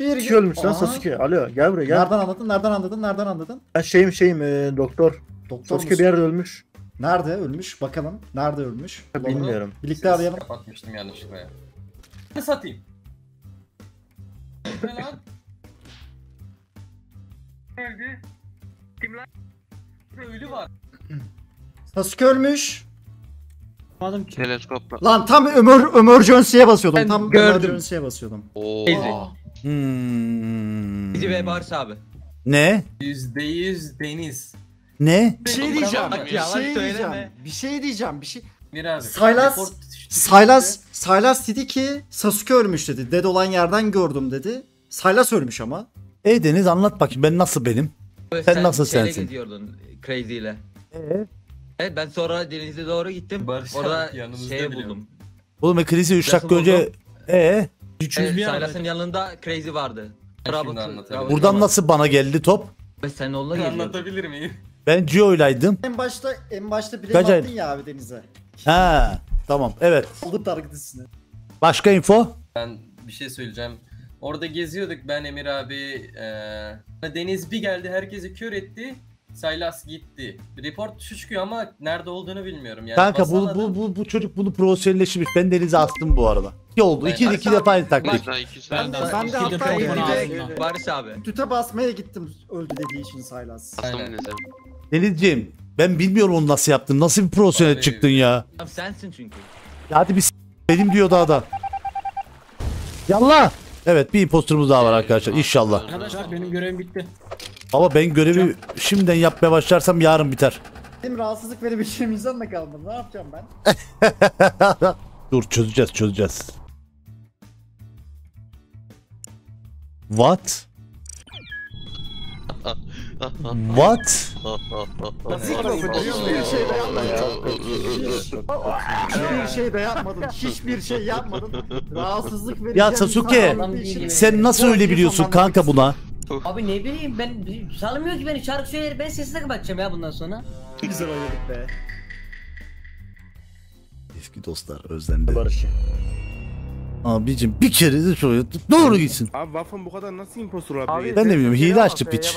Bir şey ölmüş lan Sasuke. Alo gel buraya gel. Nereden anladın? Nereden anladın? Nereden anladın? Ben şeyim şeyim e, doktor. Doktor Sasuke musun? Bir yerde ölmüş. Nerede ölmüş? Bakalım. Nerede ölmüş? Bilmiyorum. Onu birlikte arayalım. Ses kapatmıştım yanlışlıkla ya. Ne satayım? Ne lan? Öldü. Kim lan? Ölü var. Sasuke ölmüş. Teleskopla. Lan tam Ömür Ömür Jönsi'ye basıyordum. Ben tam gördüm. Ömür Jönsi'ye basıyordum. Oo. Hmm. Bizi ve Barış abi. Ne? yüzde yüz Deniz. Ne? Bir şey diyeceğim. Bir şey diyeceğim. Bir şey diyeceğim. Bir şey. Saylas Saylas Saylas dedi ki Sasuke ölmüş dedi. Dead olan yerden gördüm dedi. Saylas ölmüş ama. E Deniz anlat bakayım ben nasıl benim? Sen, sen nasıl sensin? Gidiyordun Crazy ile. Ee? Evet ben sonra Deniz'e doğru gittim. Barış orada şey buldum. Oğlum Crazy üç dakika önce e Evet, Saylas'ın yanında Crazy vardı. Robot, buradan nasıl bana geldi top? Ben sen onunla geliyordum. Anlatabilir miyim? Ben Gio'ylaydım. En başta en başta bile baktın ya abi Deniz'e. Ha, tamam. Evet. Oldu target'sini. Başka info? Ben bir şey söyleyeceğim. Orada geziyorduk ben Emir abi. Ee, Deniz bir geldi herkesi kör etti. Saylas gitti. Report çıkıyor ama nerede olduğunu bilmiyorum yani. Kanka bu, bu bu bu çocuk bunu profesyonelleşmiş. Ben Deniz'e astım bu arada. İki oldu. İki iki defa aynı taktik. Ben de ben de hatta Emir'e Barış abi. Tüte basmaya gittim öldü dediği için Saylas. Denizciğim ben bilmiyorum onu nasıl yaptın. Nasıl bir profesyonel çıktın ya? Abi sensin çünkü. Ya hadi bir s*** benim diyor daha da. Yallah. Evet bir imposturumuz daha var arkadaşlar inşallah. Arkadaşlar benim görevim bitti. Ama ben görevi şimdiden yapmaya başlarsam yarın biter. Benim rahatsızlık verebileceğim insan da kalmadı. Ne yapacağım ben? Dur çözeceğiz çözeceğiz. What? What? Hiçbir şey de yapmadın. Hiçbir şey de yapmadın. Hiçbir şey yapmadın. Rahatsızlık vereceğim. Ya Sasuke sen nasıl öyle biliyorsun kanka buna? Abi ne bileyim ben salmıyor ki beni şarkı söyler ben sesine kapatacağım ya bundan sonra. Güzel oynadık be. Eski dostlar özlendi. Barış. Abicim bir kere de şöyle doğru gitsin. Abi Waffle bu kadar nasıl impostor abi? Ben de bilmiyorum hile açtı piç.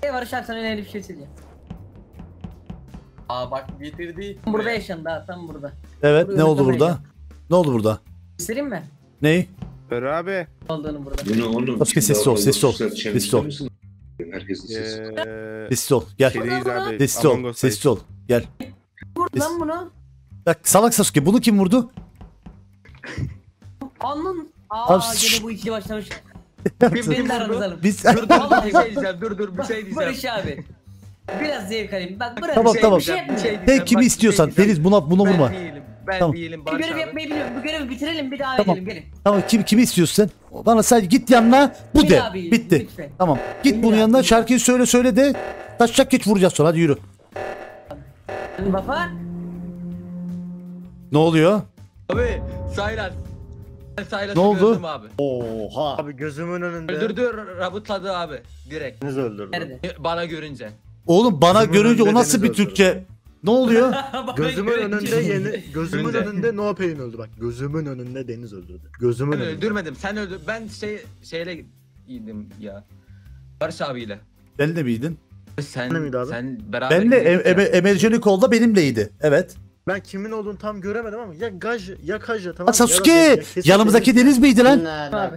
Hey Barış abi sana önemli bir şey söyleyeceğim. Aa bak getirdi. Burada yaşandı ha tam burada. Evet ne oldu burada? Ne oldu burada? İsterim mi? Neyi? Abi. Aldığını burada. Ne oldu? Başka ses sol, ses sol, ses sol. Herkesin sesi. Ses sol, gel. Ses sol, ses sol, gel. Vur lan bunu. Bak salak Sasuke, bunu kim vurdu? Anlın. Aa gene bu ikili başlamış. Birbirini de aranızalım. Dur dur bir şey diyeceğim. Dur dur bir şey diyeceğim. Barış abi. Biraz zevk alayım. Bak bırak. Tamam şey tamam. Şey şey sen kimi istiyorsan şey Deniz buna buna vurma. Ben değilim. Ben tamam. değilim Barış abi. Görev yapmayı biliyorum. Bu görevi bitirelim bir daha tamam. edelim gelin. Tamam kim kimi istiyorsun sen? Bana sadece git yanına bu bir de. Abi, bitti. Lütfen. Tamam. Git bir bunun yanına abi. Şarkıyı söyle söyle de taşacak geç vuracağız sonra hadi yürü. Baba. Ne oluyor? Abi Sayran. Ne oldu? Abi. Oha. Abi gözümün önünde. Öldürdü, rabıtladı abi direkt. Deniz öldürdü. Nerede? Bana görünce. Oğlum bana gözümün görünce o nasıl bir Türkçe? Öldürdü. Ne oluyor? Gözümün önünde yeni gözümün önünde No Pain öldü bak. Gözümün önünde Deniz öldürdü. Gözümün önünde. Öldürmedim. Sen öldür. Ben şey şeyle gittim ya. Barış abiyle. Ben de miydin? Sen miydi abi? Sen beraber. Benle emergency call'da benimleydi. Evet. Ben kimin olduğunu tam göremedim ama ya Gaj ya Kaja tamam. Sasuke yanımızdaki Deniz miydi lan? Abi.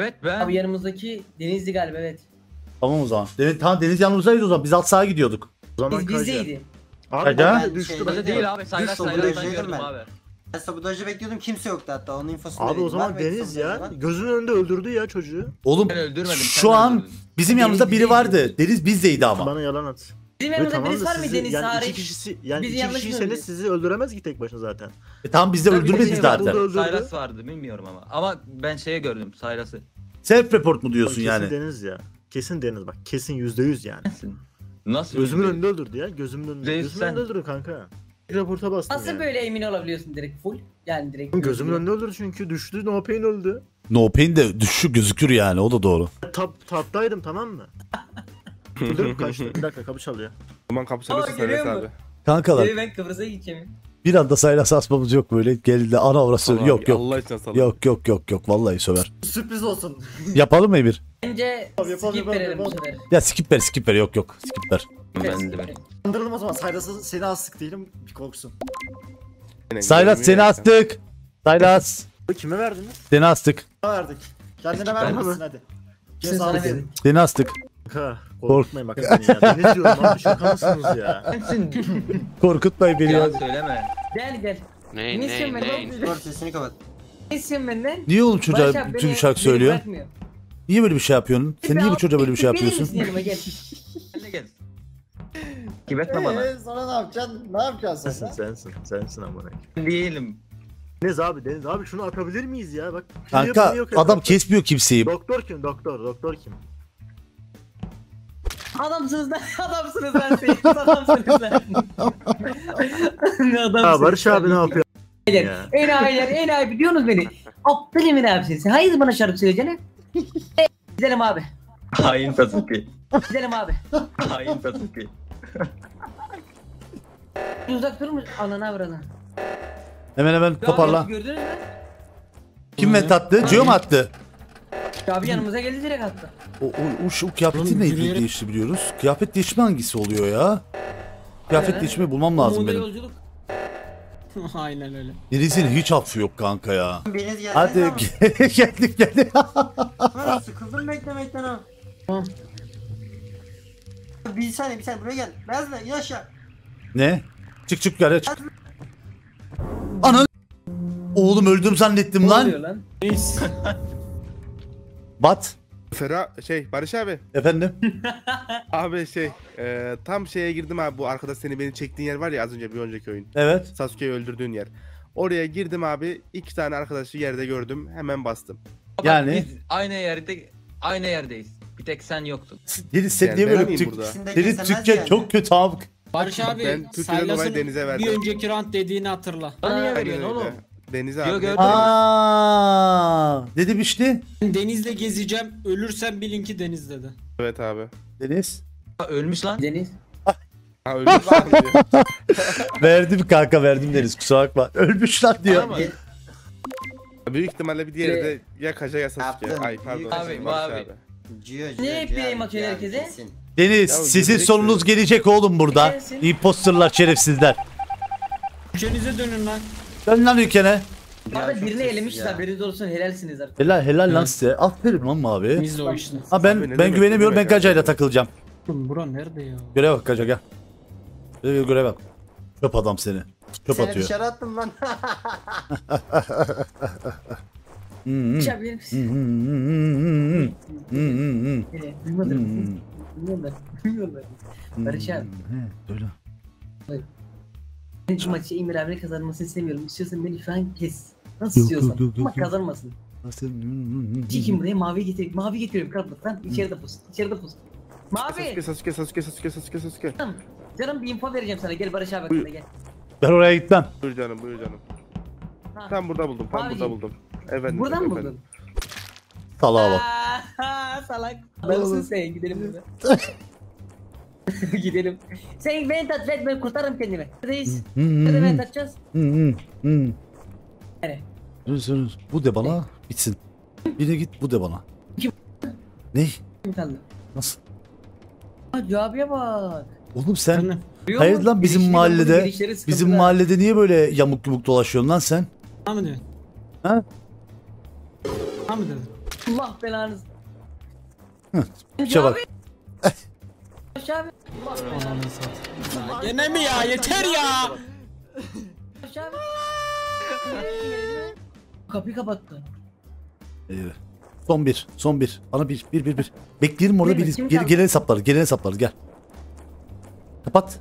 Evet ben. Abi yanımızdaki Deniz'di galiba evet. Tamam o zaman. Evet tamam Deniz yanımızdaydı o zaman. Biz alt sağa gidiyorduk. O zaman Kaja. Biz bizdeydi. Kaja düştü bence değil abi. Sayılar sayılardan gördüm abi. Ben sabudajı bekliyordum kimse yoktu hatta onun infosunda. Abi o zaman Deniz ya gözünün önünde öldürdü ya çocuğu. Oğlum şu an bizim yanımızda biri vardı. Deniz bizdeydi ama. Bana yalan at. Bizim yanımızda tamam Deniz var mı Deniz yani hariç? İki kişisi, yani biz iki kişiyseniz sizi öldüremez ki tek başına zaten. E tamam biz de öldürmedik zaten. Saylas vardı bilmiyorum ama. Ama ben şeye gördüm Saylas'ı. Self report mu diyorsun yani? Kesin Deniz ya. Kesin Deniz bak kesin yüzde yüz yani. Nasıl? Gözümün önünde öldürdü ya gözümün önünde. Gözümün önünde öldürdü kanka. Raporta bastım nasıl yani. Böyle emin olabiliyorsun direkt full? Yani direkt. Gözümün önünde öldürdü çünkü düştü No Pain öldü. No Pain de düşüşü gözükür yani o da doğru. Tap, taptaydım tamam mı? Öldürüm kaçtı. Bir dakika kapı çalıyor. Aman kapı çalıyorsa Saylas abi. Kankalar. Geri ben Kıbrıs'a gideceğim. Bir anda Saylas asmamız yok böyle. Geldi ana orası Allah yok abi, yok. Allah için yok yok yok yok vallahi söver. Sürpriz olsun. Yapalım mı Emir? Bence abi, yapalım, skip yapalım, verelim. Yapalım. Ya skip ver skip ver yok yok skip ver. Ben de ben. Kandıralım o zaman Saylas'a seni astık diyelim bir korksun. Saylas seni astık. Saylas. Kime verdiniz? Seni astık. Kime verdik? Kendine vermesin hadi. Seni astık. Ha, korkutmayın bak seni ya. Ne diyorum abi şakalısınız ya. Korkutmayın beni ya. Söyleme. Gel gel. Ne ne ne. Kork sesini kapat. İsim benden. Niye oğlum çocuğa bütün şarkı söylüyor? Niye böyle bir şey yapıyorsun? Sen niye bu çocuğa böyle bir şey yapıyorsun? Gel. Gel. Kibetme bana. Sonra ne yapacaksın? Ne yapacaksın sen? Sensin sensin amına. Değilim. Deniz abi Deniz abi şunu atabilir miyiz ya bak. Kanka adam kesmiyor kimseyi. Doktor kim? Doktor doktor kim? Adamsınız lan, adamsınız lan seyir, adamsınız lan. Adamsınız ya Barış abi ne yapıyor? Enayiler, enayi biliyorsunuz beni. Aptal Emir abi sesi. Hayır bana şarkı söyleyeceksin. Gidelim abi. Hain Sasuke. Gidelim abi. Hain Sasuke. Uzak durmuş anana vurana. Hemen hemen toparla. Gördünüz mü? Kim vent attı? Cio mu attı? Abi yanımıza geldi direkt attı. O, o, o, o kıyafetin neydi değişti biliyoruz. Kıyafet değişimi hangisi oluyor ya? Kıyafet aynen. değişimi bulmam lazım Umuda benim. Yolculuk. Aynen öyle. Deniz'in hiç affı yok kanka ya. Hadi geldik geldik. Ha, sıkıldım beklemekten ha. Tamam. Bir saniye bir saniye buraya gel. Beyazla in aşağı. Ne? Çık çık gel çık. Ananı. Oğlum öldüm zannettim ne lan. lan? Bat. Ferah şey Barış abi. Efendim? Abi şey e, tam şeye girdim abi bu arkada seni beni çektiğin yer var ya az önce bir önceki oyun. Evet. Sasuke'yi öldürdüğün yer. Oraya girdim abi iki tane arkadaşı yerde gördüm hemen bastım. Yani. Bak, biz aynı yerde aynı yerdeyiz. Bir tek sen yoktun. Deniz sen yani niye böyle Deniz Türkçe yani. Çok kötü abi. Barış abi ben Türkçe'den dolayı Deniz'e verdim. Bir önceki rant dediğini hatırla. Bana niye veriyorsun oğlum? Deniz'e abi. Aaa. Dedim işte. Deniz'le gezeceğim. Ölürsem bilin ki Deniz dedi. Evet abi. Deniz. Ha, ölmüş lan. Deniz. Ha, ölmüş lan diyor. Verdim kanka verdim Deniz. Kusura bakma. Ölmüş lan diyor. Ama büyük ihtimalle bir diğeri de ya Kaja ya Sasuke. Ay pardon. Abi bu abi. Ne yapayım atıyor herkese? Deniz sizin sonunuz gelecek oğlum burada. İmposterlar şerefsizler. Ülkenize dönün lan. Dön lan ülkene. Abi birini elemişiz haberiniz olsun helalsiniz artık. Helal helal lan size. Aferin lan abi. Biz de o işiniz. Ha ben ben güvenemiyorum ben Kaca'yla takılacağım. Buran nerede ya? Göreve bak Kaca gel. Göreve bak. Çöp adam seni. Çöp seni atıyor. Seni dışarı attım ben. Uçabilir misin? Duymadım. Duymadım. Duymadım. Barış abi. Öyle. Ben şu maçı İmir abinin kazanmasını istemiyorum. İstiyorsan beni falan kes. Nasıl istiyorsan. Ama kazanmasın. Çekin buraya mavi getireyim. Mavi getiriyorum kardeşim. Sen içeride pus. İçeride pus. Mavi. Sasuke, Sasuke, Sasuke, Sasuke, Sasuke. Tamam. Canım bir info vereceğim sana. Gel Barış abi gel. Ben oraya gitmem. Buyur canım, buyur canım. Tam burada buldum. Tam burada buldum. Efendim, buradan mı buldun? Salağa bak. Salak. Nasılsın sen? Gidelim mi? Gidelim. Sen beni tat et, ben kurtarırım kendimi. Neredeyiz? Nerede beni tatacağız? Nereye? Bu de bana bitsin. Biri git, bu de bana. Kim? Ne? Kim kaldı? Nasıl? Cevabıya bak. Oğlum sen... Hayır lan bizim mahallede. Bizim mahallede niye böyle yamuk yumuk dolaşıyorsun lan sen? Ne mi diyorsun? Ha? Tamam mı dedin? Allah belanız. Hı, piça bak. Barış abi. Gene mi ya? Yeter ya! Barış abi. Kapıyı kapattı. Evet. Son bir, son bir. Ana bir, bir, bir, bir. Bekleyelim orada biriz. Gel, gelen hesapları, gelen hesapları gel. Kapat.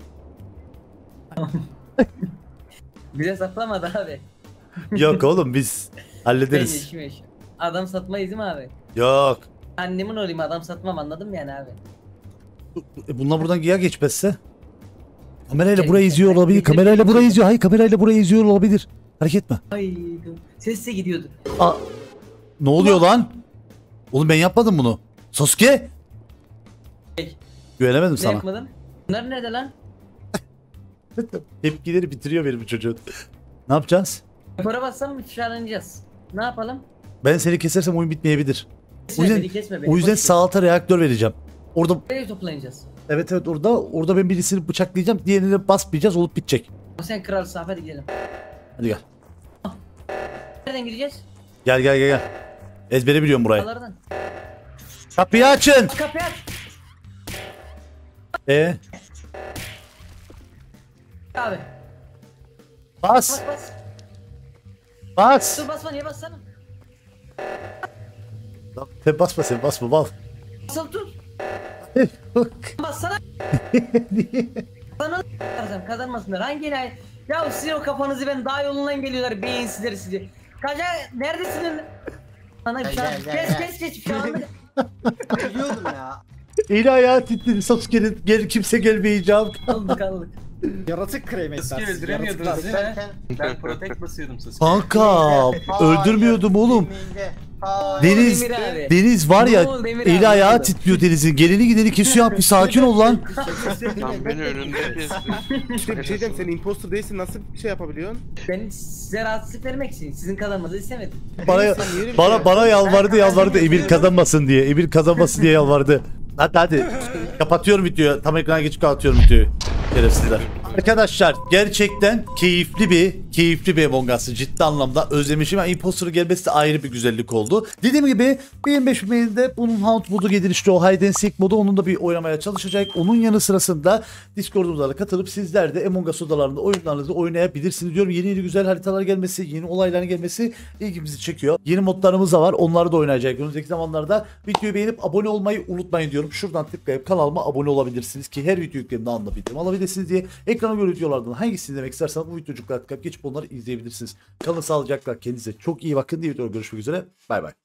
Bile saplamadı abi. Yok oğlum biz hallederiz. Adam satmayız değil mi abi? Yok. Annemin olayım adam satmam anladın mı yani abi? E bunlar buradan ya geçmezse? Kamerayla burayı izliyor olabilir. Kamerayla burayı izliyor. Hayır kamerayla burayı izliyor olabilir. Hareket etme. Ay sesle gidiyordu. Aa, ne oluyor lan? Oğlum ben yapmadım bunu. Sasuke. Güvenemedim ne sana. Ne yapmadın? Bunlar nerede lan? Tepkileri bitiriyor benim çocuğun. Ne yapacağız? Para bassam mı çağıracağız? Ne yapalım? Ben seni kesersem oyun bitmeyebilir. Kesme o yüzden, beni, kesme beni, o yüzden sağ alta reaktör vereceğim. Orada nereye toplanacağız? Evet evet orada orada ben birisini bıçaklayacağım, diğerini basmayacağız, olup bitecek. Sen kralsın, hadi gidelim. Hadi gel. Ah. Nereden gireceğiz? Gel gel gel gel. Ezbere biliyorum burayı. Kalardan. Kapıyı açın. Kapıyı aç. Ee? Abi. Bas. Bas bas. Bas. Dur basma niye bassana? Sen basma sen basma bal. Basıl dur. Bassana. Niye? Bana kazanmasınlar kazanmasınlar hangi ne? Ya sizin o kafanızı ben daha yolundan geliyorlar beyinsizler sizi. Kaca neredesin? Bana bir şey kes kes kes şu an. Biliyordum ya. İli ayağı titredi Sasuke'nin gel kimse gelmeyeceğim. Kaldık kaldık. Yaratık kremi etmez. Sasuke öldüremiyordunuz değil mi? Ben protect basıyordum Sasuke. Kanka öldürmüyordum oğlum. Deniz Deniz var ya eli ayağı titriyor Deniz'in. Geleni gideni kesiyor abi sakin ol lan. Tam beni önümde kesti. İşte bir şey diyeyim sen imposter değilsin nasıl bir şey yapabiliyorsun? Ben size rahatsızlık vermek için sizin kazanmanızı istemedim. Bana bana, bana yalvardı yalvardı Emir kazanmasın diye. Emir kazanmasın diye yalvardı. Hadi hadi kapatıyorum videoyu. Tam ekrana geçip kapatıyorum videoyu. Şerefsizler. Arkadaşlar gerçekten keyifli bir keyifli bir Among Us'ı ciddi anlamda özlemişim. Yani imposter'ın gelmesi de ayrı bir güzellik oldu. Dediğim gibi yirmi beş Mayıs'ta bunun Hunt modu gelir işte o Hide and Seek modu onun da bir oynamaya çalışacak. Onun yanı sırasında Discord odalarına katılıp sizler de Among Us odalarında oyunlarınızı oynayabilirsiniz diyorum. Yeni yeni güzel haritalar gelmesi, yeni olayların gelmesi ilgimizi çekiyor. Yeni modlarımız da var. Onları da oynayacak. Önümüzdeki zamanlarda videoyu beğenip abone olmayı unutmayın diyorum. Şuradan tıklayıp kanalıma abone olabilirsiniz ki her video yüklerimde anında bildirim alabilirsiniz diye. Ekrana göre videolardan hangisini demek isterseniz bu videocuklara tıklayıp geçip onları izleyebilirsiniz. Kalın sağlıcakla kendinize çok iyi bakın diye videoda görüşmek üzere. Bay bay.